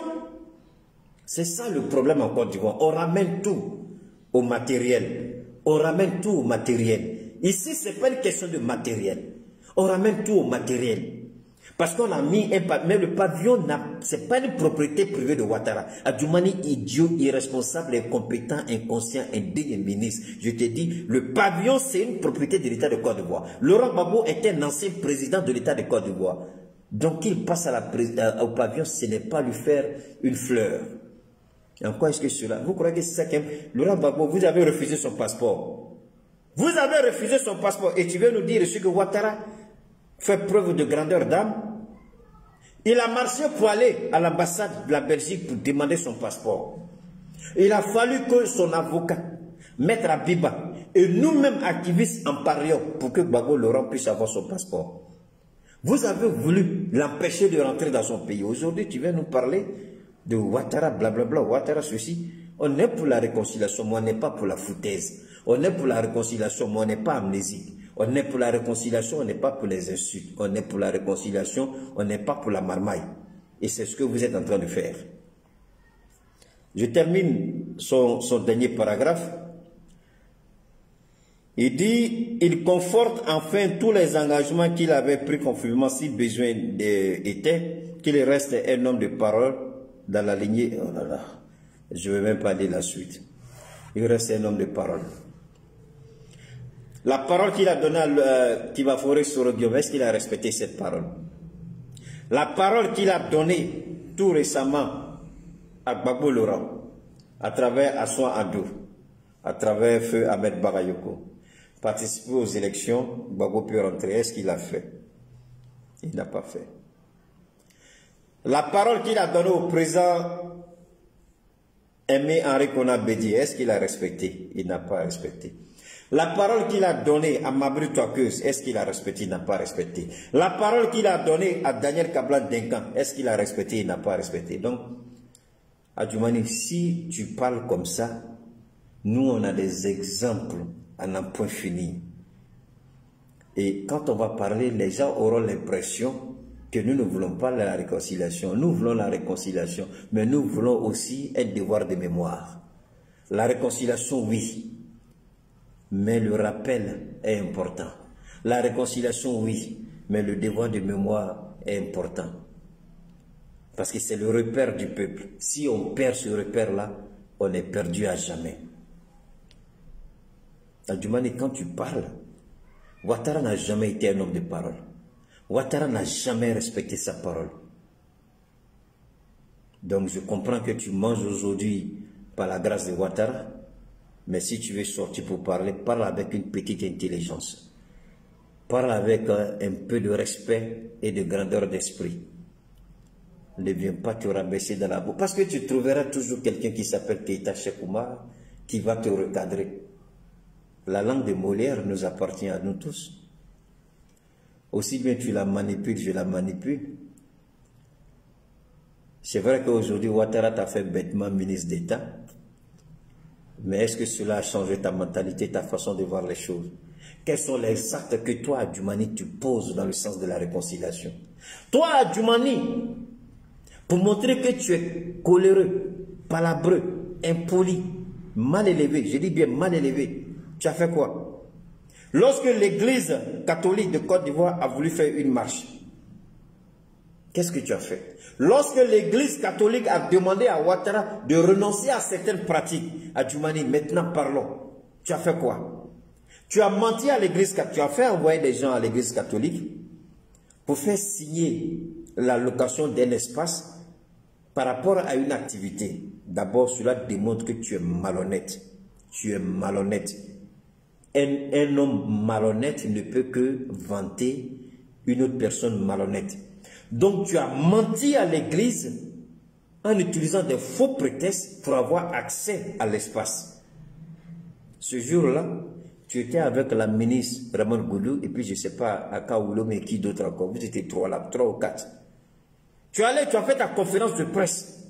C'est ça le problème en Côte d'Ivoire. On ramène tout au matériel. On ramène tout au matériel. Ici, ce n'est pas une question de matériel. On ramène tout au matériel. Parce qu'on a mis un pavillon, mais le pavillon, ce n'est pas une propriété privée de Ouattara. Adjoumani, idiot, irresponsable, incompétent, inconscient, indigne, ministre. Je te dis, le pavillon, c'est une propriété de l'État de Côte d'Ivoire. Laurent Gbagbo est un ancien président de l'État de Côte d'Ivoire. Donc, il passe à la, au pavillon, ce n'est pas lui faire une fleur. Et en quoi est-ce que cela? Vous croyez que c'est ça qu'aime Laurent Gbagbo? Vous avez refusé son passeport. Vous avez refusé son passeport. Et tu veux nous dire, ce que Ouattara fait preuve de grandeur d'âme. Il a marché pour aller à l'ambassade de la Belgique pour demander son passeport. Il a fallu que son avocat, Maître Abiba, et nous-mêmes activistes en parions pour que Gbagbo Laurent puisse avoir son passeport. Vous avez voulu l'empêcher de rentrer dans son pays. Aujourd'hui, tu viens nous parler de Ouattara, blablabla, Ouattara, ceci. On est pour la réconciliation, mais on n'est pas pour la foutaise. On est pour la réconciliation, mais on n'est pas amnésique. On est pour la réconciliation, on n'est pas pour les insultes. On est pour la réconciliation, on n'est pas pour la marmaille. Et c'est ce que vous êtes en train de faire. Je termine son, son dernier paragraphe. Il dit, il conforte enfin tous les engagements qu'il avait pris conformément si besoin était, qu'il reste un homme de parole dans la lignée. Oh là là, je ne vais même pas dire la suite. Il reste un homme de parole. La parole qu'il a donnée à euh, Kigbafori Soro Guillaume, est-ce qu'il a respecté cette parole? La parole qu'il a donnée tout récemment à Gbagbo Laurent, à travers Assoa Adou, à travers Feu Hamed Bakayoko, participer aux élections, Gbagbo peut rentrer, est-ce qu'il a fait? Il n'a pas fait. La parole qu'il a donnée au président aimé Henri Konan Bédié, est-ce qu'il a respecté? Il n'a pas respecté. La parole qu'il a donnée à Mabru Toakeuse, est-ce qu'il a respecté? Il n'a pas respecté. La parole qu'il a donnée à Daniel Kablan Denkan, est-ce qu'il a respecté? Il n'a pas respecté. Donc, Adjoumani, si tu parles comme ça, nous on a des exemples à n'en point fini. Et quand on va parler, les gens auront l'impression que nous ne voulons pas la réconciliation. Nous voulons la réconciliation, mais nous voulons aussi un devoir de mémoire. La réconciliation, oui. Mais le rappel est important. La réconciliation, oui, mais le devoir de mémoire est important. Parce que c'est le repère du peuple. Si on perd ce repère-là, on est perdu à jamais. Adjoumani, quand tu parles, Ouattara n'a jamais été un homme de parole. Ouattara n'a jamais respecté sa parole. Donc je comprends que tu manges aujourd'hui par la grâce de Ouattara. Mais si tu veux sortir pour parler, parle avec une petite intelligence. Parle avec un, un peu de respect et de grandeur d'esprit. Ne viens pas te rabaisser dans la boue. Parce que tu trouveras toujours quelqu'un qui s'appelle Keïta Shekouma qui va te recadrer. La langue de Molière nous appartient à nous tous. Aussi bien tu la manipules, je la manipule. C'est vrai qu'aujourd'hui, Ouattara t'a fait bêtement ministre d'État. Mais est-ce que cela a changé ta mentalité, ta façon de voir les choses? Quels sont les actes que toi, Adjoumani, tu poses dans le sens de la réconciliation? Toi, Adjoumani, pour montrer que tu es coléreux, palabreux, impoli, mal élevé, je dis bien mal élevé, tu as fait quoi? Lorsque l'église catholique de Côte d'Ivoire a voulu faire une marche, qu'est-ce que tu as fait? Lorsque l'église catholique a demandé à Ouattara de renoncer à certaines pratiques, Adjoumani, maintenant parlons. Tu as fait quoi? Tu as menti à l'église catholique. Tu as fait envoyer des gens à l'église catholique pour faire signer l'allocation d'un espace par rapport à une activité, d'abord cela démontre que tu es malhonnête. Tu es malhonnête. Un, un homme malhonnête ne peut que vanter une autre personne malhonnête. Donc tu as menti à l'église en utilisant des faux prétextes pour avoir accès à l'espace. Ce jour-là, tu étais avec la ministre Ramon Goulou et puis je ne sais pas, Akaoulo, mais qui d'autre encore, vous étiez trois là, trois ou quatre. Tu allais, tu as fait ta conférence de presse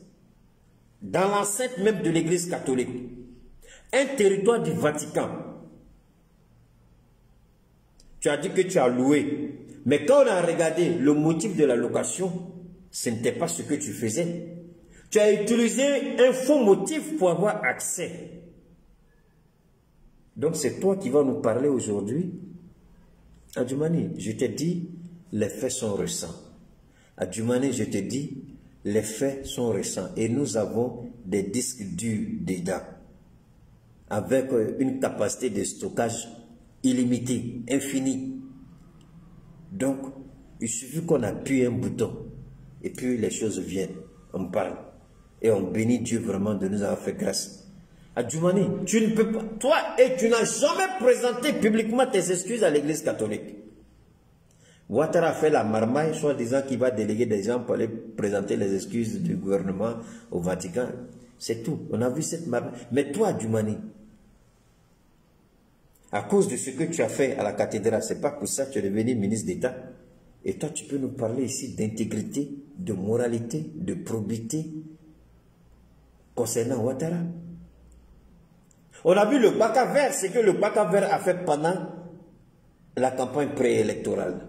dans l'enceinte même de l'église catholique, un territoire du Vatican. Tu as dit que tu as loué. Mais quand on a regardé le motif de la location, ce n'était pas ce que tu faisais. Tu as utilisé un faux motif pour avoir accès. Donc c'est toi qui vas nous parler aujourd'hui. Adjoumani, je te dis, les faits sont récents. Adjoumani, je te dis, les faits sont récents. Et nous avons des disques durs dedans, avec une capacité de stockage illimitée, infinie. Donc, il suffit qu'on appuie un bouton, et puis les choses viennent, on parle. Et on bénit Dieu vraiment de nous avoir fait grâce. Adjoumani, tu ne peux pas, toi, et tu n'as jamais présenté publiquement tes excuses à l'église catholique. Ouattara a fait la marmaille, soi-disant qu'il va déléguer des gens pour aller présenter les excuses du gouvernement au Vatican. C'est tout, on a vu cette marmaille. Mais toi, Adjoumani, à cause de ce que tu as fait à la cathédrale, c'est pas pour ça que tu es devenu ministre d'État. Et toi, tu peux nous parler ici d'intégrité, de moralité, de probité concernant Ouattara. On a vu le bac à verre, c'est que le bac à verre a fait pendant la campagne préélectorale.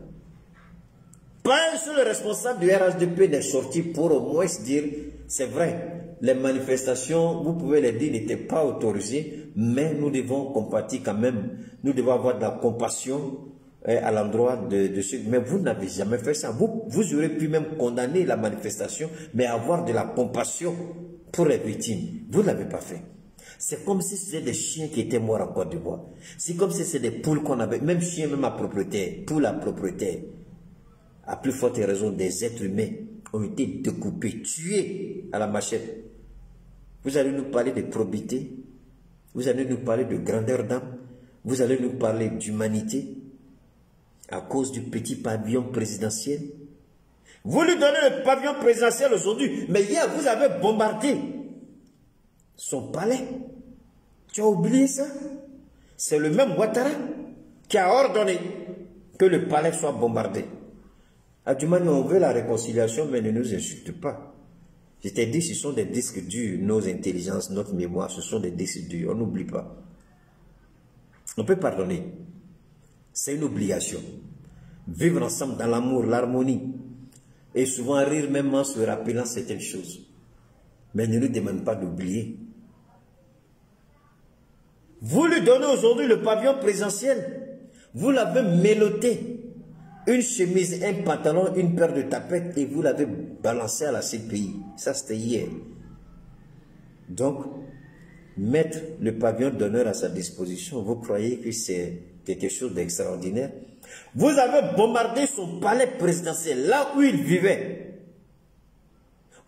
Pas un seul responsable du R H D P n'est sorti pour au moins se dire, c'est vrai. Les manifestations, vous pouvez les dire, n'étaient pas autorisées, mais nous devons compatir quand même. Nous devons avoir de la compassion à l'endroit de, de ceux. Mais vous n'avez jamais fait ça. Vous, vous aurez pu même condamner la manifestation, mais avoir de la compassion pour les victimes. Vous ne l'avez pas fait. C'est comme si c'était des chiens qui étaient morts en Côte d'Ivoire. C'est comme si c'était des poules qu'on avait, même chiens, même à propriété, poules à propriété. À plus forte raison, des êtres humains ont été découpés, tués à la machette. Vous allez nous parler de probité, vous allez nous parler de grandeur d'âme, vous allez nous parler d'humanité à cause du petit pavillon présidentiel. Vous lui donnez le pavillon présidentiel aujourd'hui, mais hier vous avez bombardé son palais. Tu as oublié ça? C'est le même Ouattara qui a ordonné que le palais soit bombardé. Adjoumani, on veut la réconciliation, mais ne nous insulte pas. Je t'ai dit, ce sont des disques durs, nos intelligences, notre mémoire, ce sont des disques durs, on n'oublie pas. On peut pardonner, c'est une obligation. Vivre ensemble dans l'amour, l'harmonie, et souvent rire même en se rappelant certaines choses. Mais ne nous demande pas d'oublier. Vous lui donnez aujourd'hui le pavillon présidentiel, vous l'avez méloté. Une chemise, un pantalon, une paire de tapettes et vous l'avez balancé à la C P I. Ça, c'était hier. Donc, mettre le pavillon d'honneur à sa disposition, vous croyez que c'est quelque chose d'extraordinaire? Vous avez bombardé son palais présidentiel, là où il vivait.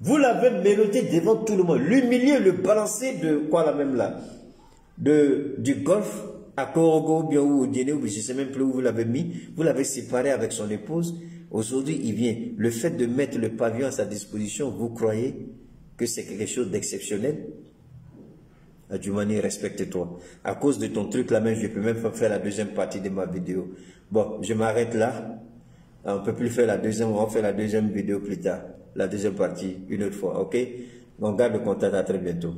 Vous l'avez méloté devant tout le monde, l'humilié, le balancer de quoi là même là de, du golf à Korogo, bien ou au Guinée, je ne sais même plus où vous l'avez mis, vous l'avez séparé avec son épouse, aujourd'hui il vient. Le fait de mettre le pavillon à sa disposition, vous croyez que c'est quelque chose d'exceptionnel? Adjoumani, respecte-toi. À cause de ton truc là-même, je ne peux même pas faire la deuxième partie de ma vidéo. Bon, je m'arrête là, on ne peut plus faire la deuxième, on va faire la deuxième vidéo plus tard, la deuxième partie, une autre fois, ok? On garde le contact, à très bientôt.